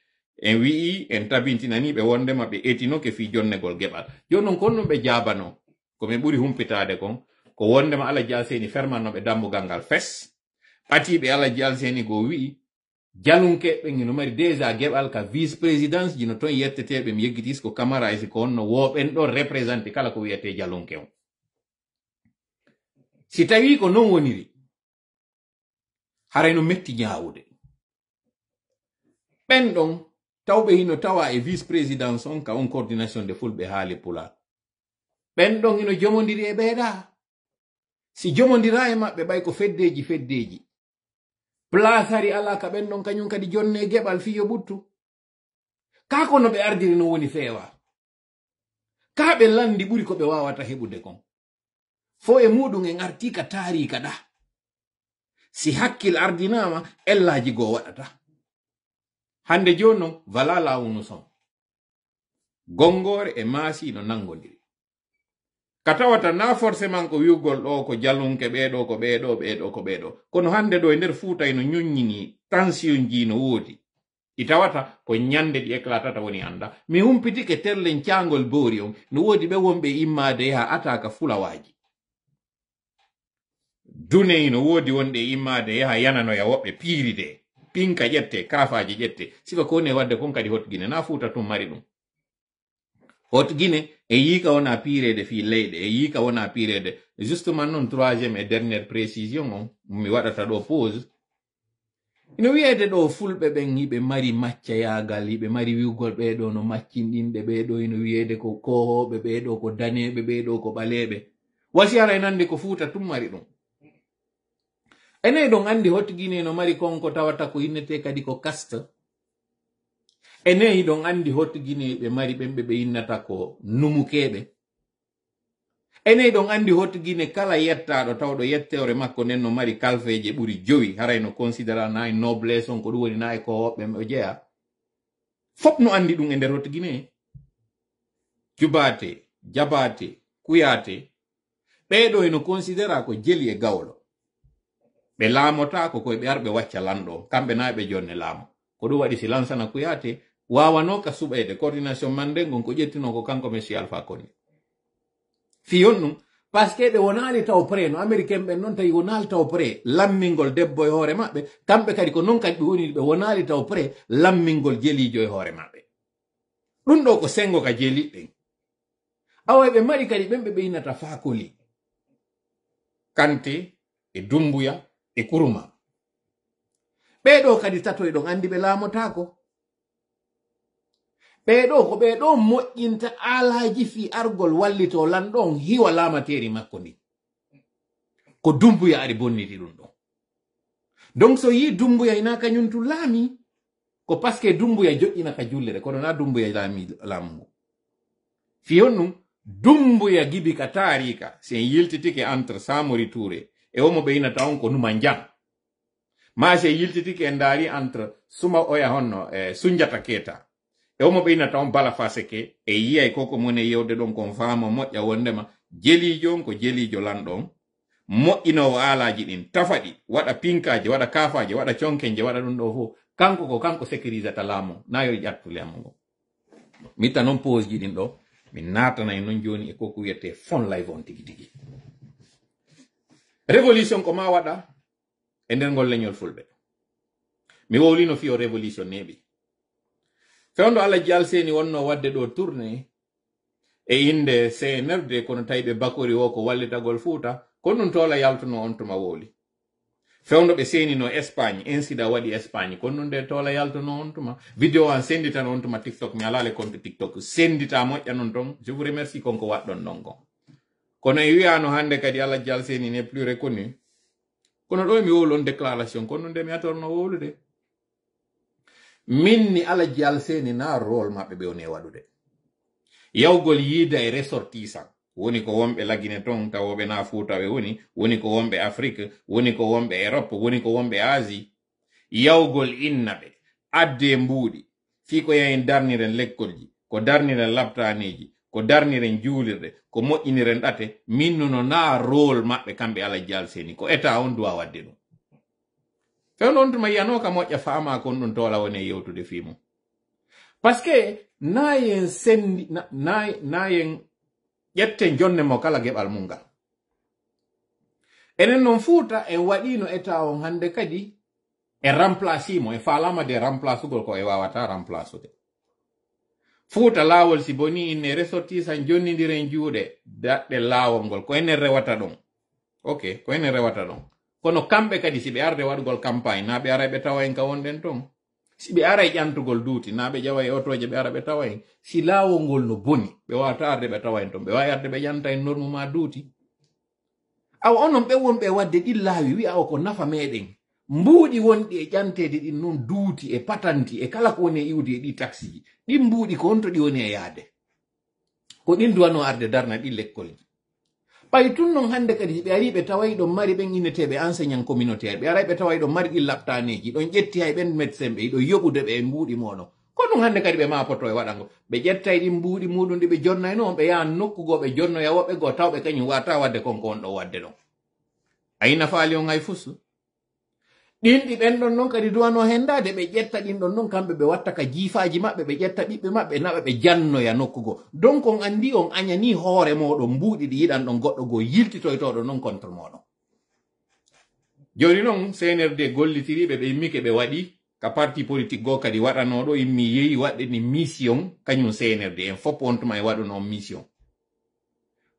en wi'i en tabintinani be wonde mabbe etino ke fi jonne gol gebal jonnon konno be jabano ko me buri humpitade kon ko wonde ma ala jalseni fermano be dambu gangal fes pati be ala jalseni go wi'i jalunke be ngi no mari déjà gebal ka vice présidence jino ton yettete be mi yeggitis ko camara e ko no wo en do représenter kala ko wiyete jalunke on si tawi ko non woniri harayno metti nyaawude ben don tawbe hino tawa e vice présidence on ka on coordination de fulbe Haali Poular ɓen ɗon ino jomondiri e ɓeyda. Si jomondira e maɓɓe ɓay ko feddeji feddeji plasari ala ka ɓen ɗon kañum kadi jonne geɓal fiyo buttu. Ka kono ɓe ardiri no woni feewa, ka ɓe landi ɓuri ko ɓe wawata heɓude kon fo e muɗum en artika taarika ɗa. Si hakkil ardinama ellaji goo waɗata. Hande jonnon wala laawunu son gongore e maasi no nangodiri. Katawata na forse man ko wiugol ɗo ko jalunke ɓeɗo ko ɓeɗo ɓeɗo ko ɓeɗo, kono hande ɗo e nder Fuuta ino ñonñini tension ji no woodi. Itawata ko ñande ɗi éclatata woni anda mi humpitike terlen caangol boori on no woodi ɓe wonɓe immaade yaha ataka fulawaaji. Dune ino woodi wonde immaade yaha yananoya woɓɓe piiride pinka ƴette kafaaji ƴette sifa ko woni wadde kon kadi Hot Guine na Fuuta tum mari ɗum. Hot Guine e yika wona piirede fi leyɗe e yika wona piirede justement non troisième et dernière précision on mi waɗata ɗo pause. Ino wiyeede ɗo fulɓe ɓen yiɓe mari maccayagal yiɓe mari wiugol ɓeɗo no maccinɗinɓe ɓeɗo ino wiyeede ko kohoɓe ɓeɗo ko daneɓe ɓeɗo ko ɓaleɓe. Wasi ara e nandi ko Fuuta tum mari ɗum. Ene ɗon andi Hot Guine no mari kon ko tawata ko innete kadi ko kasta. Ene ɗon andi Hot Guine ɓe mari ɓen ɓe innata ko numukeɓe. Ene ɗon andi Hot Guine kala yettaɗo tawɗo yettewre makko nden no mari kalfeje ɓuri jowi haray no considéra na e noblesse on ko ɗum woni na e kohoɓɓe o jeya. Fop no andi ɗum e nder Hot Guine. Jubate, jabate, kuyate ɓeɗo eno considéra ko jeli e gawlo. Ɓe laamota ko koye ɓe arɓe wacca lanɗo kamɓe na ɓe jonne laamo. Ko ɗum waɗi si lansana Kuyate wawano ka suɓede coordination mandengon ko ƴettino ko kanko Messi Alpha Konde. Fi on ɗum parce que ɓe wonali taw pre no américain ɓen noon tawi wonali taw pre lammingol debbo e hoore maɓɓe, kamɓe kadi ko non kadi ɓe woni ɓe wonali taw pre lammingol jelijo e hoore maɓɓe. Ɗum ɗo ko sengo ka jeli ɓen awa ɓe mari kadi ɓen ɓe innata Fakoli, Kanté e Doumbouyah e Kuruma. Ɓeɗo kadi tato e ɗon andi ɓe laamotako. Ɓeɗo ko ɓeɗo moƴƴinta alaji fi argol wallito lanɗon hiwa laamateri makko ndi ko Doumbouyah ari bonniti ɗum ɗon. Donc so yi Doumbouyah ina kañum tu laami ko parce que Doumbouyah joƴƴinaka jullere, kono na Doumbouyah laami laamungu. Fi on ɗum Doumbouyah gibi ka taarika si en yiltitike entre Samori Touré e omo ɓe innata on ko numa njam. Ma se yiltitike en daari entre Suma Oya honno Sunjata Keta e omo ɓe innata on Bala Faseke e yiyay koko mone yewde ɗon kon faamo moƴƴa wondema jelijo on ko jelijo lanɗon moƴƴinowo alaji ɗin tafaɗi waɗa pinkaje waɗa kafaje waɗa conkenje waɗa ɗum ɗo fof kanko ko kanko sécurisata laamo na yori ƴattule amo ngo. Mitta noon pose ji ɗin ɗo min natanay noon joni e koko wiyete fon live on tigi tigi. Revolution ko ma waɗa e nder ngol leñol fulɓe. Mi wowlino fiyo revolution neɓi fewndo Alaji Alseni wonno wadde ɗo tourné e inde CNRD kono tawi ɓe bakori o ko wallitagol Fuuta kon ɗum toola yaltuno on tuma wowli. Fewndo ɓe senino Espagne insida waɗi Espagne kon ɗum nde toola yaltuno on tuma. Vidéo an senditan on tuma TikTok, mi alale compte TikTok sendita moƴƴa non ton. Je vous remercie konko waɗɗon ɗon kon. Kono e wiyano hande kadi Alaji Alseni n'est plus reconnu kono ɗo mi wowlon déclaration kono nde mi atorno wowlude. Min ni Alaji Alseni na rôle maɓɓe ɓe woni waɗude yawgol yiida e ressortissant woni ko wonɓe lagine ton tawoɓe na Fuuta ɓe woni, woni ko wonɓe Afrique, woni ko wonɓe Europe, woni ko wonɓe Asie. Yawgol innaɓe adde mbuuɗi fi ko yahen darniren lekkolji ko darniren labtaneji ko darniren juulirde ko moƴƴiniren ɗate minnuno na rôle maɓɓe kamɓe Alaji Alseni ko état on duwa wadde ɗum. Fewno on tuma yiyano ka moƴƴa faama kon ɗum toola woni e yewtude fi mum parce que nayen sendi nayen ƴetten jonne mo kala geɓal mum ngal. Enen non Fuuta en waɗino état on hande kadi e remplaci mo e faalama de remplacugol ko e wawata remplacude. Fuuta laawol si boni inne ressortissant jonnindiren juuɗe daɗɗe laawol ngol ko enen rewata ɗon. Ok, ko enen rewata ɗon kono kamɓe kadi si ɓe arde waɗugol campagne na ɓe ara ɓe tawa en ka wonɗen ton. si be ara jantugol duuti na be jawaye otoje be ara be tawaye si lawo ngol no boni be wata arde be tawaye ton be wayarde be janta en normalement duuti aw onon be won be wadde dillawi wi aw ko nafa meden mbuudi wondi e jantede din non duuti e patanti e kala ko woni iwde di taxi di mbuudi ko onto di woni e yaade ko din duwano arde darna di lekkol bay tun non hande kadi be ari be tawayi do mari ben inetebe enseignant communautaire be ari be tawayi do mari laptaneji don jetti hay ben medecin be do yobude be mbuudi mono ko non hande kadi be ma poto e wadango be jettay di mbuudi mudun de be jonnayno on be ya nokkugo be jonnoya wobe go tawbe kanyu wata wadde konkon do wadde don ayna faali on ay fusu din di ben don non kadi duwano hendade be jetta din don non kambe be watta ka jifaaji mabbe be jetta bibbe mabbe nabe be jannoya nokkugo donc on andi on anyani hoore modo mbuudi di yidan don goddo go yiltitoytodo non contre modo jori non CNRD gollitiri be immike be wadi ka parti politique go kadi wadano do immi yeyi wadde ni mission kanyum CNRD en fopontuma e waduno mission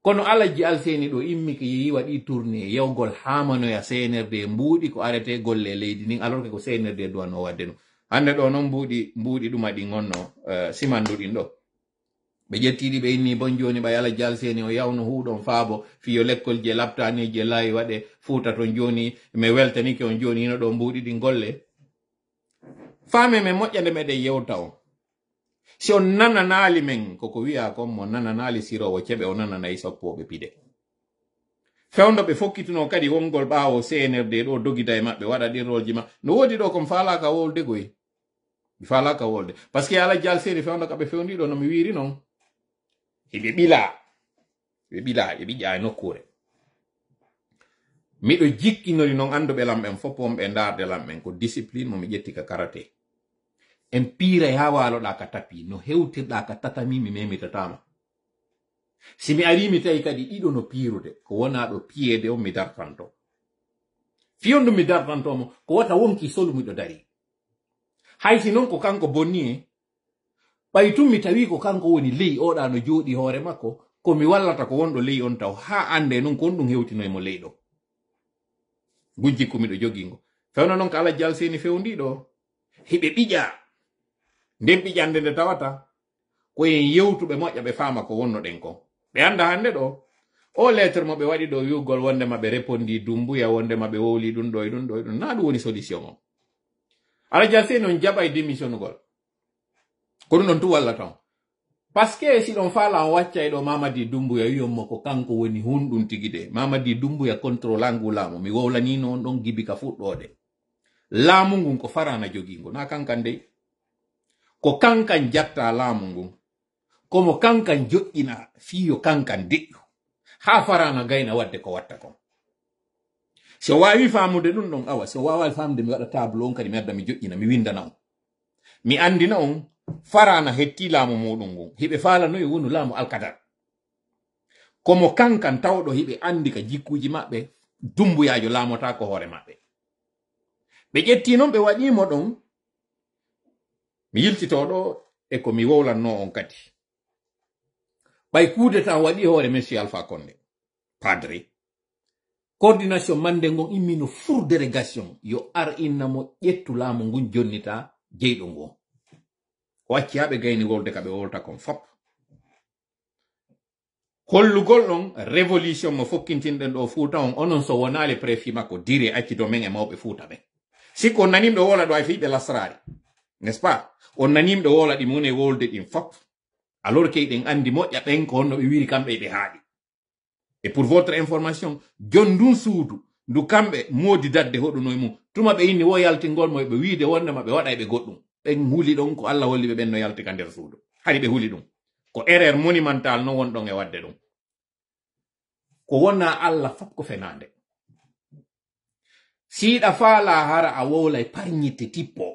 kono alaji alseni do immiki yi wadi tourner yawgol hamano ya CNRD mbuudi ko arete golle leydi ning alors que ko CNRD do no wadde no hande do non mbuudi dum adi ngonno simandudin do be jettidi be inni bonjoni ba yalla jalseni o yawno huudon faabo fi yo lekkol je laptani je lay wade fuuta ton joni me weltani ke on joni no do mbuudi di golle fame me mojjande me de yewta on si on nananali men koko wiya ko mo nananali sirowo cebe on nananayi soppoɓe pide fewndo ɓe fokkituno kadi wongol ɓaawo CNRD ɗo dogida e maɓɓe waɗa ɗirolji ma no woodi ɗo kom faalaka wolde goy mi faalaka wolde parce que ala jalseni fewndo kaɓe fewndiɗo no mi wiiri noon eɓe ɓila ɓe ɓiƴa e nokkure miɗo jikkinori noon anduɓe lamɓen foppomɓe ndaarde lamɓen ko discipline mo mi ƴetti ka karate empire hawalo da katapi no hewtirda ka tatami mi memetatama simi ari mi tay kadi dido no pirude ko wona do piede o mi darfanto fiondo mi darfanto mo ko wata wonki solu mi do dari haysi non ko kanko bonni baytum mi tawi ko kanko woni ley o da no jodi hore makko ko mi wallata ko wondo ley on taw ha ande non ko ndum hewtinoy mo leydo gujji ko mi do jogingo fewno non kala jalseni fewndi do hibe bija ndembi jande de tawata ko en yewtube moja be fama ko wonno den ko be anda hande do o lettre mo be wadi do yugol wonde mabbe repondi Doumbouyah wonde mabbe wowli dun do na do woni solution mo ala jalse non jabay démission gol ko non tu walla tan parce que si don fala on waccay do Mamadi Doumbouyah yommo ko kanko woni hundun tigide Mamadi Doumbouyah contrôle angulamo mi wowlani non don gibika fuddode laamu ngun ko farana jogingo na kankande ko kankan jatta lamungu ko mo kankan joina fiyo kankan dikko ha farana gayna wadde ko watta ko so wawi famude dun non awa so wawal famde mi wada tableau on kadi mi adda mi joina mi windana on mi andina on farana hetti lamu mudungu hibe fala no yunu lamu alkadar ko mo kankan tawdo hibe andi ka jikkuji mabbe Doumbouyajo lamota ko hore mabbe be jetti non be wadi modon mi yiltitodo e ko mi wowlanno on kadi bay kuude tan wadi hoore monsieur Alpha Condé padre coordination mande ngon immino four délégation yo ar innamo yettu laamu ngun jonnita jeydo ngon wacciyaabe gayni wolde kabe wolta kon fop kollugol non révolution mo fokkintinden do Fuuta on onon so wonale préfet makko dire accido men e mawbe Fuuta be siko nanimdo wola do ay fi de lasrari n'est-ce pas on nanim do wola di mone wolde din fop alors que den andi mo ya ben ko no be wiri kambe be haadi et pour votre information jondun suudu du kambe modi dadde hoduno e mum tuma be inni wo yalti gol mo be wiide wonna mabbe wada be goddum ben huli don ko Allah wolli be benno yalti ka der suudu hadi be huli dum ko erreur monumental no won don e wadde dum ko wonna Allah fop ko fenande si da fala hara a wola e parnyite tipo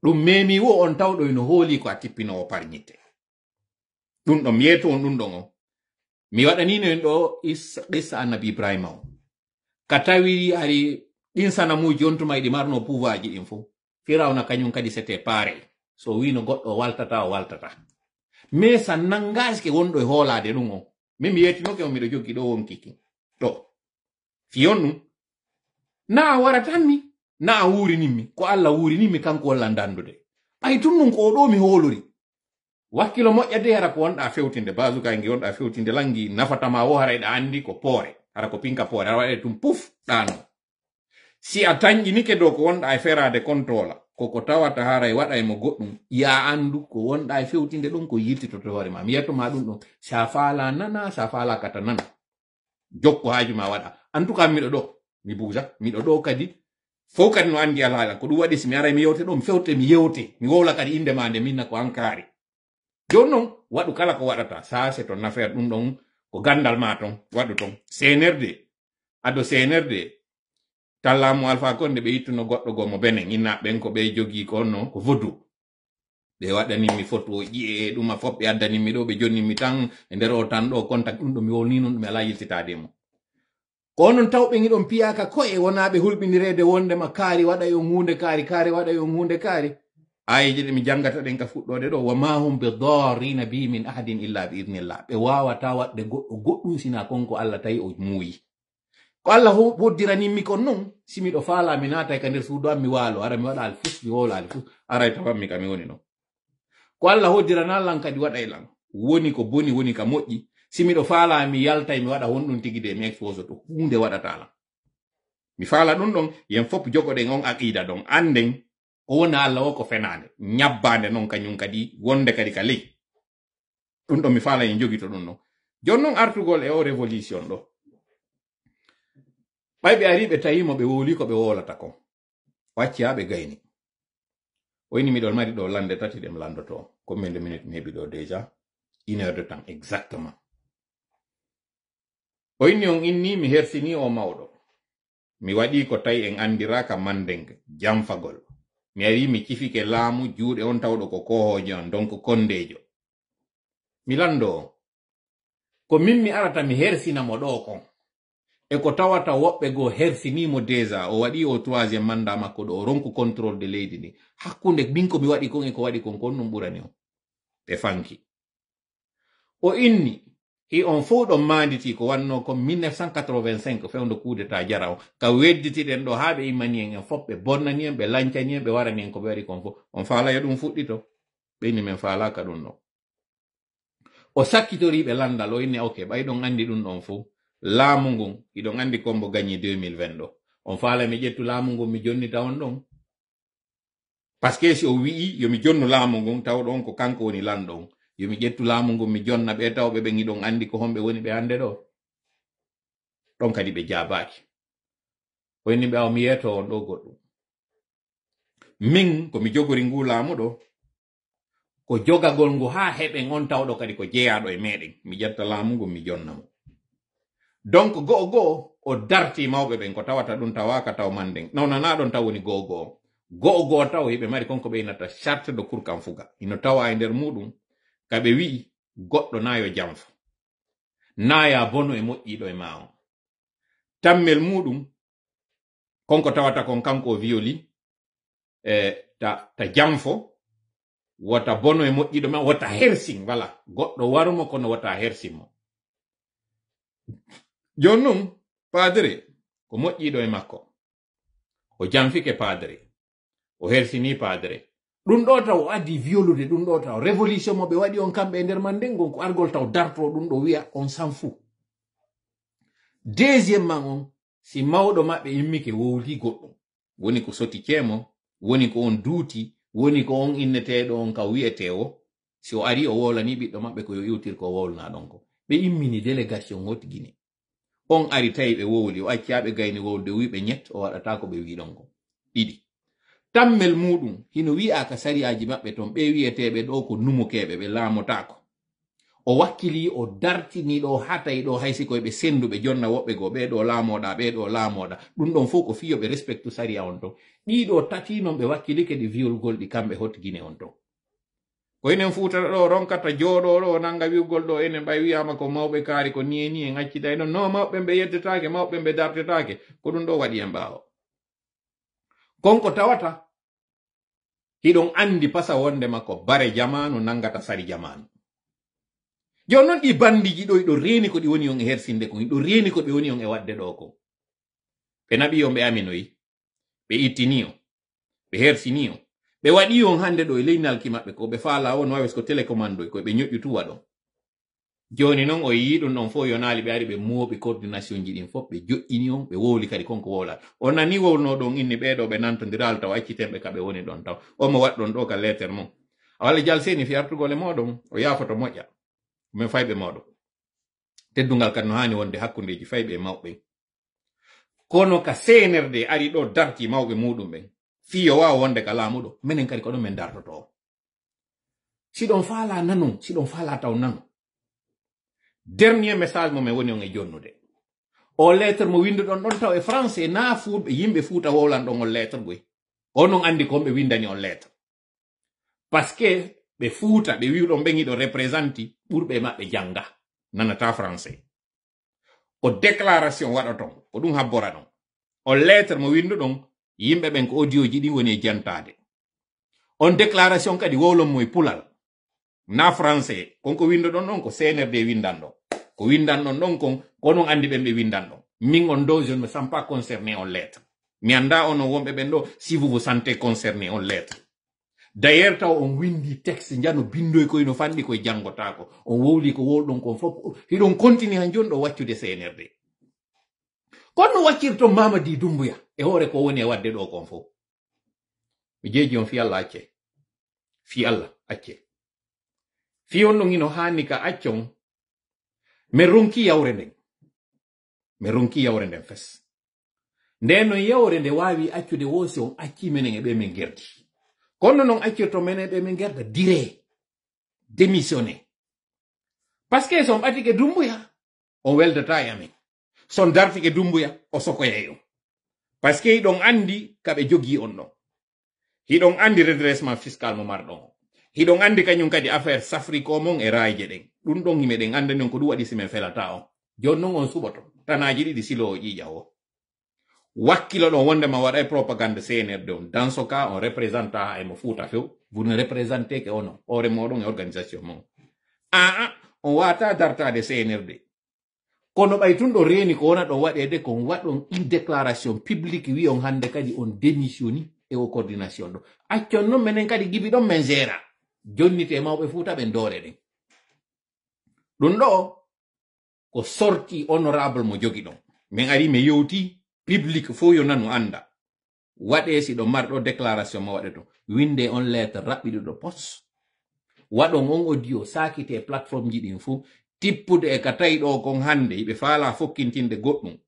dum memi wo on tawdo ino holi ko atipino o parnyite dum do mieto on dum dongo mi wadanino en do isa annabi Ibrahima o katawi ari insana mu jontuma idi marno pouvoirji info firawna kanyum kadi c'était pareil so wino goddo waltata mais sa nangage ke wondo e holade dum o memi yetino ke o mi do jogi do won kiki to fionu na wara tanmi na awuri nimi ko alla wuri nimi kanko landandu de ay tunnun ko do mi holori wakkilo mo yade hara ko wonda fewtinde bazuka ngi wonda fewtinde langi nafatama wo hara da andi ko pore hara ko pinka pore hara wade tum puf dano si atangi nike do ko wonda ay ferade contrôle koko tawata hara e wada e mo goddum ya andu ko wonda e fewtinde dum ko yirtito to hore ma mi yeto ma dum do safala nana safala kata nana jokko haji ma wada antuka mi do mi buja mi do kadi Foka no andi alala ko dum wadi si mi ara mi yewte do mi fewte mi yewte mi wola kadi inde mande minna ko ankari jonnon wadu kala ko wadata sa se ton affaire dum don ko gandal ma ton wadu ton CNRD ado CNRD talamu alfa konde be yittuno goddo gomo benen inna ben ko be jogi ko non ko vodu be wadani mi foto yi e dum ma fobbe addani mi do be jonni mi tan e ndero tan do contact dum do mi wolni non mi ala yiltitade mo konon tawbe ngi don piyaka ko e wonabe hulbinirede wonde makari wada yo hunde kari kari wada yo hunde kari ay jidi mi jangata den ka fuddode do wa ma hum bi darina bi min ahadin illa bi idnillah be wawata wadde goddum sina konko alla tay o muuyi ko alla ho boddirani mi ko non simi do fala mi nata ka nder suudu am mi walo ara mi wada al fus mi wolo al fus ara tawam mi kam mi woni non ko alla ho dirana lan kadi wada ilan woni ko boni woni ka moddi Si mi do fala mi yalta mi wada hondun tigide mi expose to hunde wada tala. Mi fala dun don yen fop joko de ngon akida don anden ona alla woko fenade nyabbande non kanyun kadi wonde kadi ka ley. Dun don mi fala yen jogito dun non. Jonnon artugol e o revolution do. Baybe aribe tayimo be woli ko be wolata ko. Waccia be gayni. O ni mi do mari do lande tati dem landoto. Combien de minutes mi do deja? 1 heure de temps exactement. Oinion inni mi hersini o mawdo. Mi wadi ko tay en andira ka mandeng jamfagol. Mi ari mi kifike laamu juude on tawdo ko kohojo on donc kondejo. Milando ko mimmi arata mi hersina mo do kon. E ko tawata wobbe go hersini mo deja o wadi o 3e mandat makko do ronku contrôle de leydi ni. Hakkunde binko mi wadi kon e ko wadi kon kon non burani o. Be fanki. O inni e on fo do manditi ko wanno ko 1985 fewndo coup d'état jaraw ka wedditi den do haabe imanien en fop be bonnani en be lancani en be warani en ko be wari kon fo on faala yadum fuddito be ni men faala ka dum no o sakkitori be landal o inni okay bay don andi dum don fo laamungu i don andi kombo gagné 2020 do on faala mi jettu laamungu mi jonni tawon don parce que si o wi yo mi jonno laamungu taw don ko kanko woni landon Yo mi jettu laamungu mi jonna be tawbe be ngidon andi ko hombe woni be ande do don kadi be jaabaki woni be o mi yeto on do goddum min ko mi jogori ngulaamu do ko jogagol ngu ha hebe ngon tawdo kadi ko jeyaado e meden mi jetta laamungu mi jonna mo donc go go o darti mawbe be ko tawata dun tawaka taw manden non na don tawoni go go go go taw hebe mari konko be nata charte do kurkan fuga ino tawa e der mudum Kabe wi goddo nayo jamfo naya bono e moƴƴiɗo e maon tammel muɗum konko tawata kon kanko violi ta jamfo wota bono e moƴƴiɗo ma wota hersin wala goddo warumo kono wota hersin mo jonnon padre ko moƴƴiɗo e makko o jamfike padre o hersini padre Dun do taw adi violude dun do taw revolution mo be wadi on kambe nder mandengo ko argol taw darto dun do wi'a on s'en fout deuxièmement on si mawdo mabbe immike wowli goddum woni ko soti kemo woni ko on duuti woni ko on innetedo on ka wi'ete o si o ari o wolani biddo mabbe ko yo yutir ko wolna don ko be immini délégation hoti gine on ari tay be wowli o acciabe gayni wowde wi'be nyet o wadata ko be wi don ko didi Tammel mudum hino wi'a ka sariaji mabbe ton be wi'etebe do ko numukebe be laamotako o wakkili o dartini do hatay do haysiko be sendube jonna wobbe go be do laamoda dum don fu ko fiyo be respectu saria on do di do tatino be wakkili ke di viol goldi kambe hotgine on do ko enen fuuta do ronkata jodo do nanga wi'gol do enen bay wi'ama ko mawbe kaari ko nieni en accidai non no mawbe be yeddetaake mawbe be dartetaake ko dum do wadi en baawo konko tawata hidon andi pasa wonde mako bare jamanu nangata sari jamanu jonnon di bandiji do reni ko di woni on hersinde ko do reni ko be woni on e wadde do ko be nabi yombe aminoyi be itiniyo, be herfiniyo, be wadi yon hande do ile inal kimat ko be fala on wawes ko telecommando ko be nyotu tuwa do joni non o yidon non fo yonali be ari be mo be coordination jidin fo be jo'inion be woli kadi konko wola on ani wonno don inni be do be nantondiral taw accitembe ka be woni don taw o mo waddon do ka letter mon awale jalseni fi artugole modon o yafoto moja me faybe modon teddungal kan no hani wonde hakkundeji faybe mawbe kono ka senerde ari do darki mawbe mudum be fiyo wa wonde kala mudo menen kadi ko do men dartoto si don fala nanu si don fala taw nanu dernier message mo me woni on e jonnude o lettre mo windo don don taw e français na food yimbe fuuta wowlan don o lettre boy onon andi ko be windani on lettre parce que be fuuta be wiido bengi do représenti burbe mabbe janga nanata français o déclaration wadoton o dum habbora non o lettre mo windo don yimbe ben ko audio ji di woni e jantade on déclaration kadi wowlon moy pulal na français konko windo don non ko CNRD windando ko windando non kon konon andi be windando min on do je ne me sens pas concerné en lettre mi anda on wombe ben do si vous vous sentez concerné en lettre d'ailleurs taw on windi texte njano bindoy ko ino fandi ko jangota ko on wowli ko woldon kon fop hidon continue han jondo waccude CNRD kono waccirto Mamadi Doumbouyah e hore ko woni e wadde do kon fop mi jeji on fi Allah acce fi Allah acce fi on ngino hani ka accon me ronki yawrenden fes ndeno yawrende wawi accude wosi on acci menen e be men gerdi kono non accirto menen be men gerda dire démissionner parce que son atike Doumbouyah on weldata yamin son dartike Doumbouyah o sokoyeyo parce que don andi kabe jogi on non hidon andi redressement fiscal mo mardon hidon andi kanyum kadi affaire safri ko mon e raaje den dum don himbe den ande non ko dum wadi simen felata on jonnon on suboto tanaji didi siloji jawo wakkilo don wonde ma wada propagande CNRD on dans ce cas on représenta e mo futa few vous ne représentez que ono ore modon e organisation mon on wata darta de CNRD kono baytun do reni ko wona do wade de kon wadon une déclaration publique wi on hande kadi on démissioni e o coordination do accon non menen kadi gibi don men gera jonnite mawbe fuuta ben doore den dun do ko sorti honorable mo jogi don men ari me yewti public fo yo nanu anda wade si do mardo déclaration ma wade to winde on lettre rapide do post wado on audio sakite platform jidin fu tippude e katay do kon hande be fala fokkintinde goddum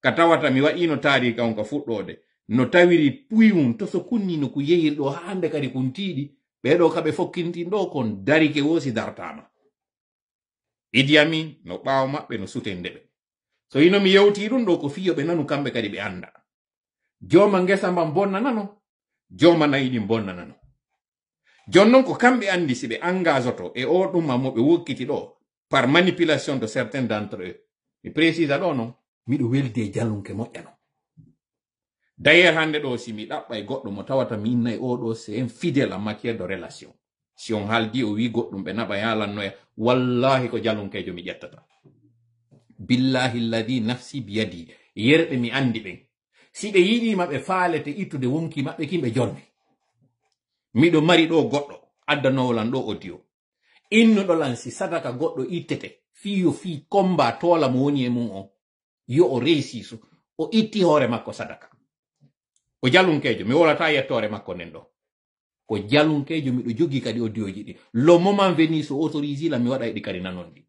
katawata mi wadino tari kan ko fuddode no tawiri puyum to so kunni no ku yeyel do hande kadi kuntidi bedo kabe fokkintindo kon darike wosi dartama Idi Amin no bawo mabbe no sutende be so ino mi yewti dum do ko fiyo be nanu kambe kadi be anda joma ngesa mba bonna nano joma nayidi bonna nano jonnon ko kambe andi si be engageoto e o dum mo be wokkiti do par manipulation de certains d'entre eux mi precisa do non mi do welde jalunke moƴƴano d'ailleurs hande do si mi dabba e goddo mo tawata mi innay o do c'est infidèle en matière de relation si on haldi o wi goddum be naba yalanno wallahi ko jalonkejo mi jettata billahi alladhi nafsi bi yadi yerbe mi andi ben si be yidi mabbe faalete ittude wonki mabbe kimbe jorbe mi do mari do goddo addano wolan do audio inno do lansi sadaka goddo ittete fi komba tola mo woni e mum on yo o reisiso o itti hore makko sadaka o jalunkejo mi wala ta yettore makko nendo ko jalunkejo mi do jogi kadi odioji di lo moment venu so autorise la mi wada e di kadi nanondi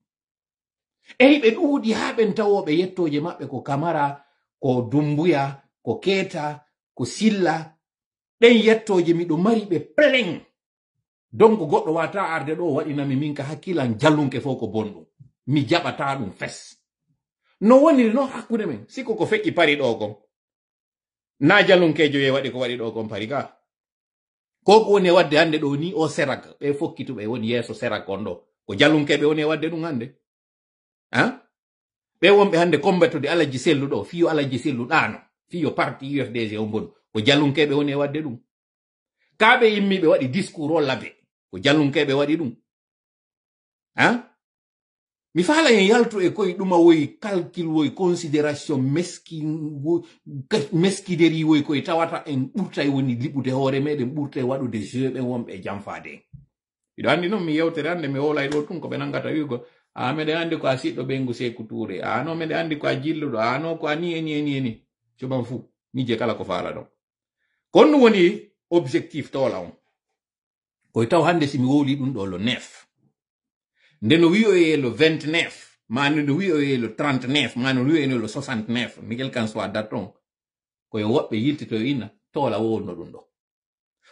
e be duudi ha ben tawobe yettoje mabbe ko Camara ko Doumbouyah ko Keita ko Silla den yettoje mi do mari be plein donc goddo wata arde do wadina mi minka hakkilan jalunke fo ko bondum mi jabata dum fess no woni no hakkude men siko ko fekki pari do ko na jalunkejo e wadi ko wadi do ko pariga ko ko ne wadde hande do ni o seraka be fokkitu be woni yeso seraka on do ko jalunkebe woni wadde dum hande be wombe hande combattude alaji sellu do fiyo alaji sellu dano fiyo parti UFDG on bon ko jalunkebe woni wadde dum kaabe yimmi be wadi discours o labe ko jalunkebe wadi dum Mi fala en yaltu e koy duma woy calcul woy considération meskideri woy koy tawata en burtay woni libude hoore meden burtay wadude jeu be wombe jamfaade. Ido andi non mi yewtere ande mi wolay do tun ko be nangata wiigo a mede andi ko asiddo bengu se kuture a no mede andi ko jilludo a no ko ani eni coban fu ni je kala ko fala do. Kon woni objectif to law koy taw hande si mi woli dum do lo 9. Ndeno wiyo e le 29, manu wiyo e le 39, manu wiyo e le 69, Miguel Kansoa daton. Koye woppe yiltito ina, tola wol no dundo.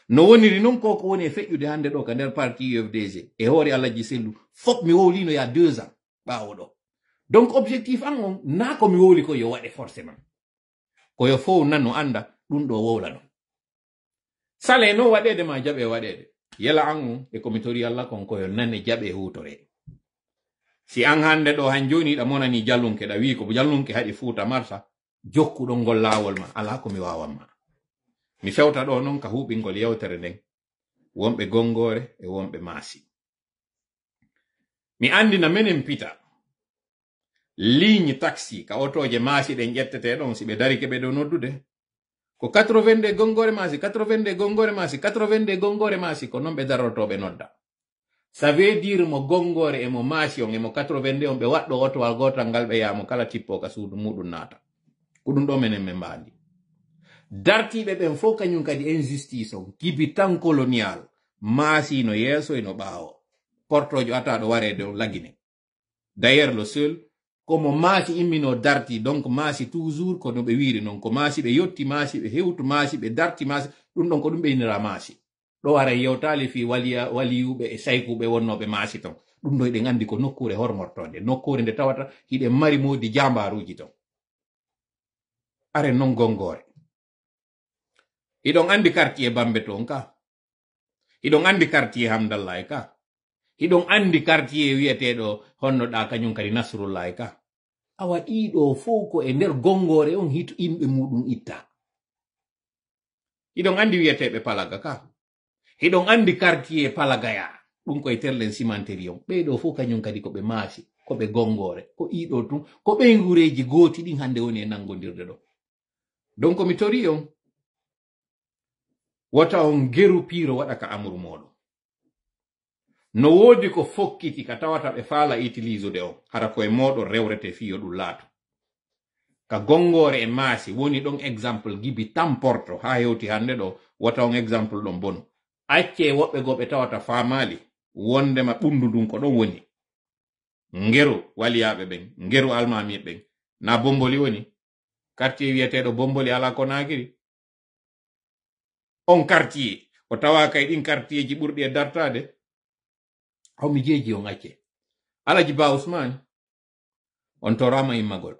No woni rinon koko woni fet yu de hande do ka der parti UFDG. E hori Alaji Cellou, fok mi woli no ya 2 ans, ba wodo. Donc objectif angon, na ko mi woli koye wade forcément. Koye fo nano anda, dundo wola no. Sale no wadede ma jabe wadede. Yela angon, e komitori alla kon koye nane jabe hutore. Si anghande do hanjoni da mona ni jallunke da wi ko jallunke hadi fuuta marsa jokku do gol lawol ma ala ko mi wawamma mi fewta do non ka hubi gol yewtere nden wonbe gongore e wonbe masi mi andi na menen pita ligne taxi ka otoje masi den jettete don si be dari kebe do noddude ko 82 gongore masi 82 gongore masi 82 gongore masi ko non be darotobe nodda. Ça veut dire mo gongore e mo masi on e mo 82 on be waddo oto wal gotal ngal be ya mo kala tippo ka suudu mudun nata ko dum do menen men mbaadi dartibe ben fo kanyun kadi injustice on kibitan colonial masi no yeso e no bawo portojo ata do warede on lagine d'ailleurs le seul comme masi immino darti donc masi toujours ko no be wiiri non ko masi be yotti masi be hewtu masi be darti masi dum don ko dum be inira masi do wara yewtali fi waliya waliyube e saykube wonnobe masiton dum do de ngandi ko nokkure hormortode nokkure de tawata hide mari modi jambaruji ton are non gongore idon andi quartier Bambe ton ka idon andi quartier Hamdallahi ka idon andi quartier wiyetedo honnoda kanyun kadi Nasrullahi ka awa ido foko e nder gongore on hito imbe mudum itta idon andi wiyetebe Palaga ka hidon andi quartier Palagaya dum koy terlen cimenterium be do fu kanyun kadi ko be masi ko be gongore ko ido dum ko be ngureji goti din hande woni nangondirde do donc mi torion wata on geru piro wada ka amru modo no wodi ko fokkiti ka tawata be fala itilizo de on hara ko e modo rewrete fiyo du lato ka gongore e masi woni don example gibi tamporto ha yoti hande do wata on example don bono acce wobbe gobe tawata famali wonde ma bundudun ko don woni ngero waliyabe ben ngero almami ben na bomboli woni quartier wiyetedo bomboli ala konakiri on quartier o tawaka din quartier ji burdi e dartade hawmi jeji on acce ala ji ba Ousmane on torama imagol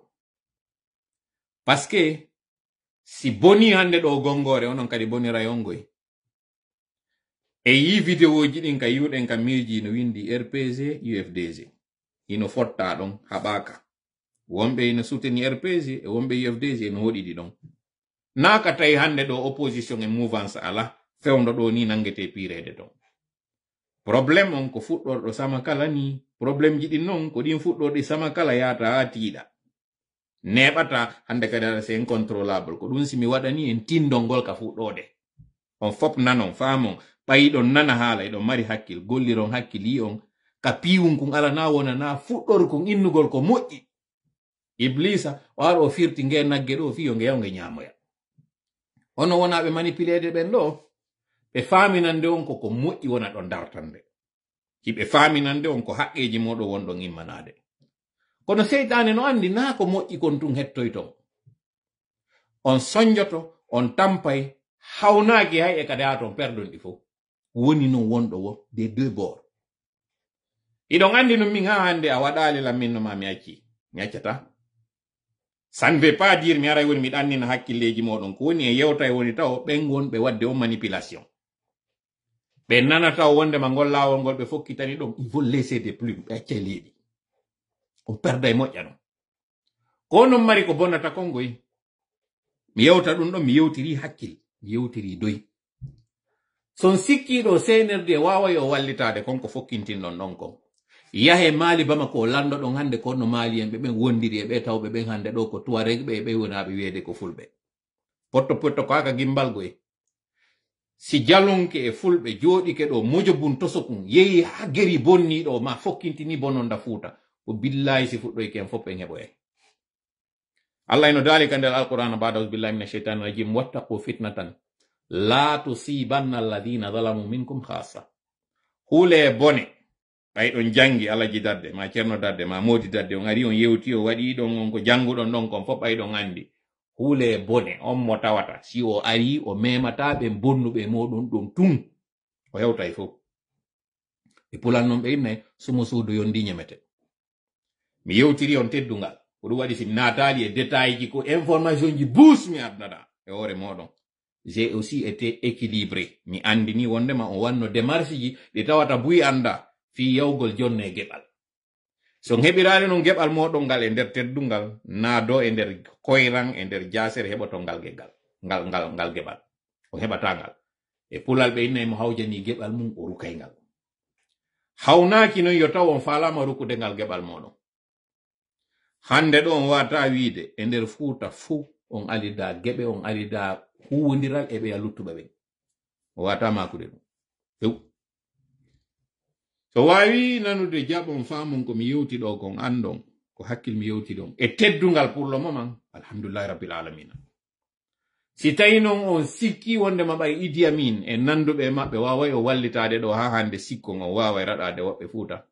parce que si boni hande do gongore onon kadi boni rayongoy e yi video jidin ka yuden ka miji no windi RPZ UFDG ino fotta don habaka wombe ino soutenir RPZ e wombe UFDG no hodidi don na ka tay hande do opposition e mouvance ala fewndo do ni nangete pirede don problème on ko fuddor do sama kala ni problème jidin non ko din fuddor di sama kala yata atida nebata hande kada c'est incontrôlable ko dun simi wadani en tindongol ka fuddode on fop nanon famon paido nana hala ido mari hakil golliron hakili on kapiun kun ala na wona na fuddor kun innugol ko moji iblisa waro firti ngena gedo fiyo ngeonge nyamoya ono wona be manipulede ben do be faminande on ko ko moji wona don dartande hibe faminande on ko hakkeji modo wondo ngimmanade kono seytane no andi na ko moji kon tun hettoyto on sonjoto on tampay hawnagi hay e kadaton perdon difo woni no wondo wo de deux bords idon andi no min ha hande a wadali la min no ma mi acci mi accata ça ne veut pas dire mi ara woni mi danni na hakkilleji modon ko woni e yewtay woni taw ben won be wadde o manipulation be nana taw wonde ma gol lawol gol be fokkitani dum il faut laisser des plumes be accelidi on perday mojjano ko non mari ko bonata kongoy mi yewta dum do mi yewtiri hakkil mi yewtiri doy son sikki do senerde wawa yo wallitade konko fokkintin non non ko Yahe Mali Bamako lando don hande ko no Mali en be ben wondiri e be tawbe ben hande do ko Touareg be wonabe wiede ko fulbe. Porto ko aka gimbalgo e si jalonke e fulbe jodi ke do mojobun tosokun yeyi ha geri bonni do ma fokkintini bononda fuuta ko billahi si fuddo e ken foppe en hebo e Allah ino dali kandel alquran ba'da billahi minash shaitani rajim wattaqu fitnatan la tusibanna alladhina zalamu minkum khassa hule bone ay don jangi Allah jidadde ma cerno dadde ma modi dadde on ari on yewti o wadi don on ko jangudon don kon fop ay don andi hule bone on mo tawata si o ari o memata be bonnube modon dum tun o hewta e fop e pulan non be ne sumo suudu yondi nyemete mi yewtiri on teddungal o dum wadi sim natali e detail ji ko information ji bous mi adnada e hore modon j'ai aussi été équilibré mi andini wonde ma on wanno démarche ji de tawata buy anda fi yawgol jonne gebal so hebirare non gebal modon gal e der teddungal na do e der koyrang e der jaser heboto gal gegal ngal gebal o hebata gal e pulal be inne mo hawjani gebal mum o rukayngal hawnaki non yotaw on falama rukude ngal gebal modon hande do on wata wiide e der fuuta fu on alida gebe on alida huwondiral e be luttuba be o wata makude dum so wawi nanude jabon famun ko mi yewti do kon andon ko hakkil mi yewti don e teddungal pour le moment alhamdulillah rabbil alamin si taynon on sikki wonde mabay Idi Amin e nandube mabbe waway o wallitade do ha hande sikko on waway radade wobbe fuuta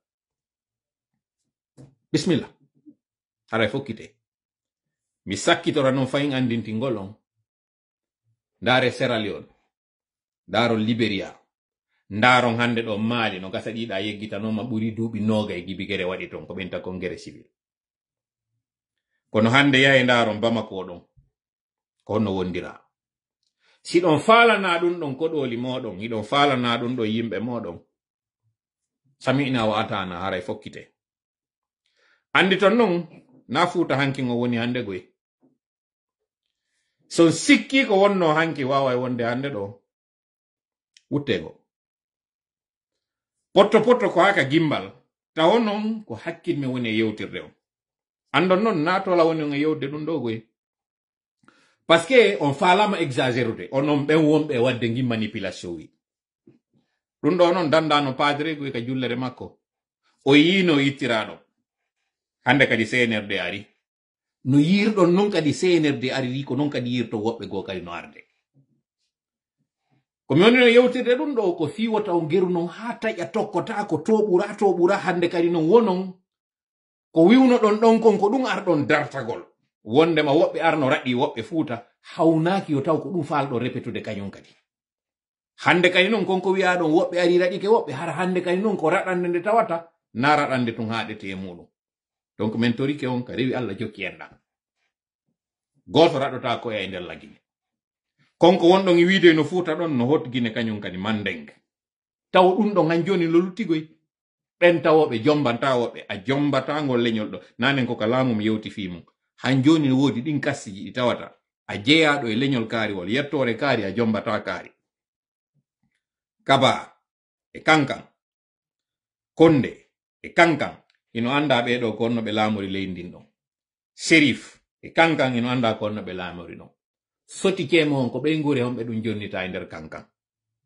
bismillah haray fokkite mi sakkitora non fayin andinti ngolon ndare Sierra Leone daro Liberia ndaron hande do Mali no gasa dida yeggitano ma buri duubi noga e gibigere wadi ton ko benta kongere civil kono hande yae ndaron Bamako don kono wondira si don falana dun don ko doli modon idon falana dun do yimbe modon sami'na wa atana haray fokkite andi ton non na fuuta hankingo woni hande goy so sikki ko wonno hanki wawa wonde hande do wuttego Poto ko haka gimbal tawonon ko hakkil me woni yewtirde on andon non natola woni on yewde dum do goy parce que on falama exagéré onon ben wombe wadde gi manipulation wi dum do non dandano padre goy ka jullere makko o yino yittirado hande kadi CNRD ari no yirdo non kadi CNRD ari wi ko non kadi yirto wobbe go kadi no arde ko mi woni yewtirde dum do ko fi wota on geru non ha tay a tokkota ko tobura hande kadi non wonon ko wiwno don don kon ko dum ardon dartagol wonde ma wobbe arno raddi wobbe fuuta hawnaki yo taw ko dum faldo repetude kanyon kadi hande kadi non kon ko wi'a don wobbe ari raddi ke wobbe har hande kadi non ko radande de tawata na radande tun haadete e mudum donc mentori ke on ka rewi Allah jokki en dan goto radota ko e ndel lagine konko won don wiide no fuuta don no hotgine kanyum kadi mandeng taw dum don hanjoni lolutigoy ben tawobe jombanta wobe a jombata ngol lenyol do nanen ko kalamu mi yewti fimu hanjoni wodi din kassiji tawata a jeya do e lenyol kaari wol yettore kaari a jombata kaari kaba e kankan konde e kankan ino anda be do konno be laamori leyndin don serif e kankan ino anda konno be laamori non soti kemo on ko be ngure on be dun jonnita e der kankan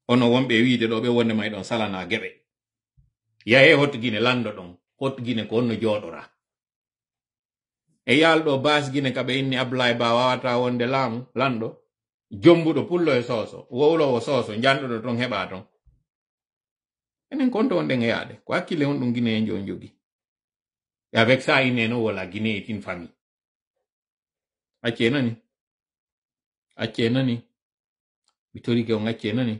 ono wonbe wiide do be wonde may don salana gebe yae hotgine lando don hotgine ko onno jodora e yaldo basgine ka be inni ablay ba wawata wonde lam lando jombudo pullo e soso wowlo wo soso jandodo ton heba ton enen konto wonde ngeyade ko akile on dun gine en jogi e avec ça ineno wala gine et une famille akenani Achenani, mitori ke on achenani,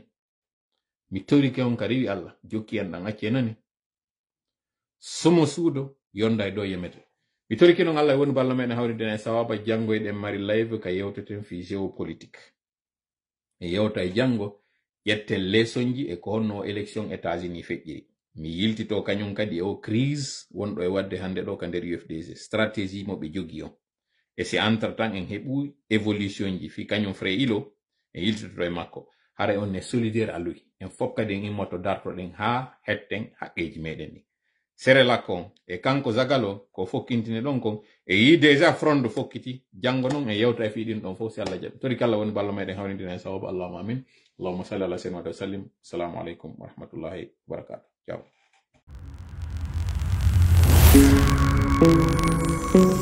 mitori ke on karibi Allah, joki andang achenani. Somo sudo yonda do yemete. Mitori ke non Allah wonu parlement hawri den sawaba jango e mari live ka yewteten fi géopolitique. E yewta jango yette lesonji e ko no election États-Unis fejjiri. Mi yiltito kanyum kadi o crise wondo e wadde hande do ka nder UFDG stratégie mo be jogi on. E se entretan en hebu evolution ji fi kanyon fre ilo e iltro e makko hare on ne solidaire a lui en fop kaden en moto darto den ha hetten ha eji meden ni sere lako e kanko zagalo ko fokintine donko e yi deja frondo fokiti jango non e yewta fi din don fo si Allah jabi tori kala woni ballo meden hawni dina sawab Allahumma amin Allahumma salli ala sayyidina wa sallim assalamu alaikum wa rahmatullahi wa barakatuh ciao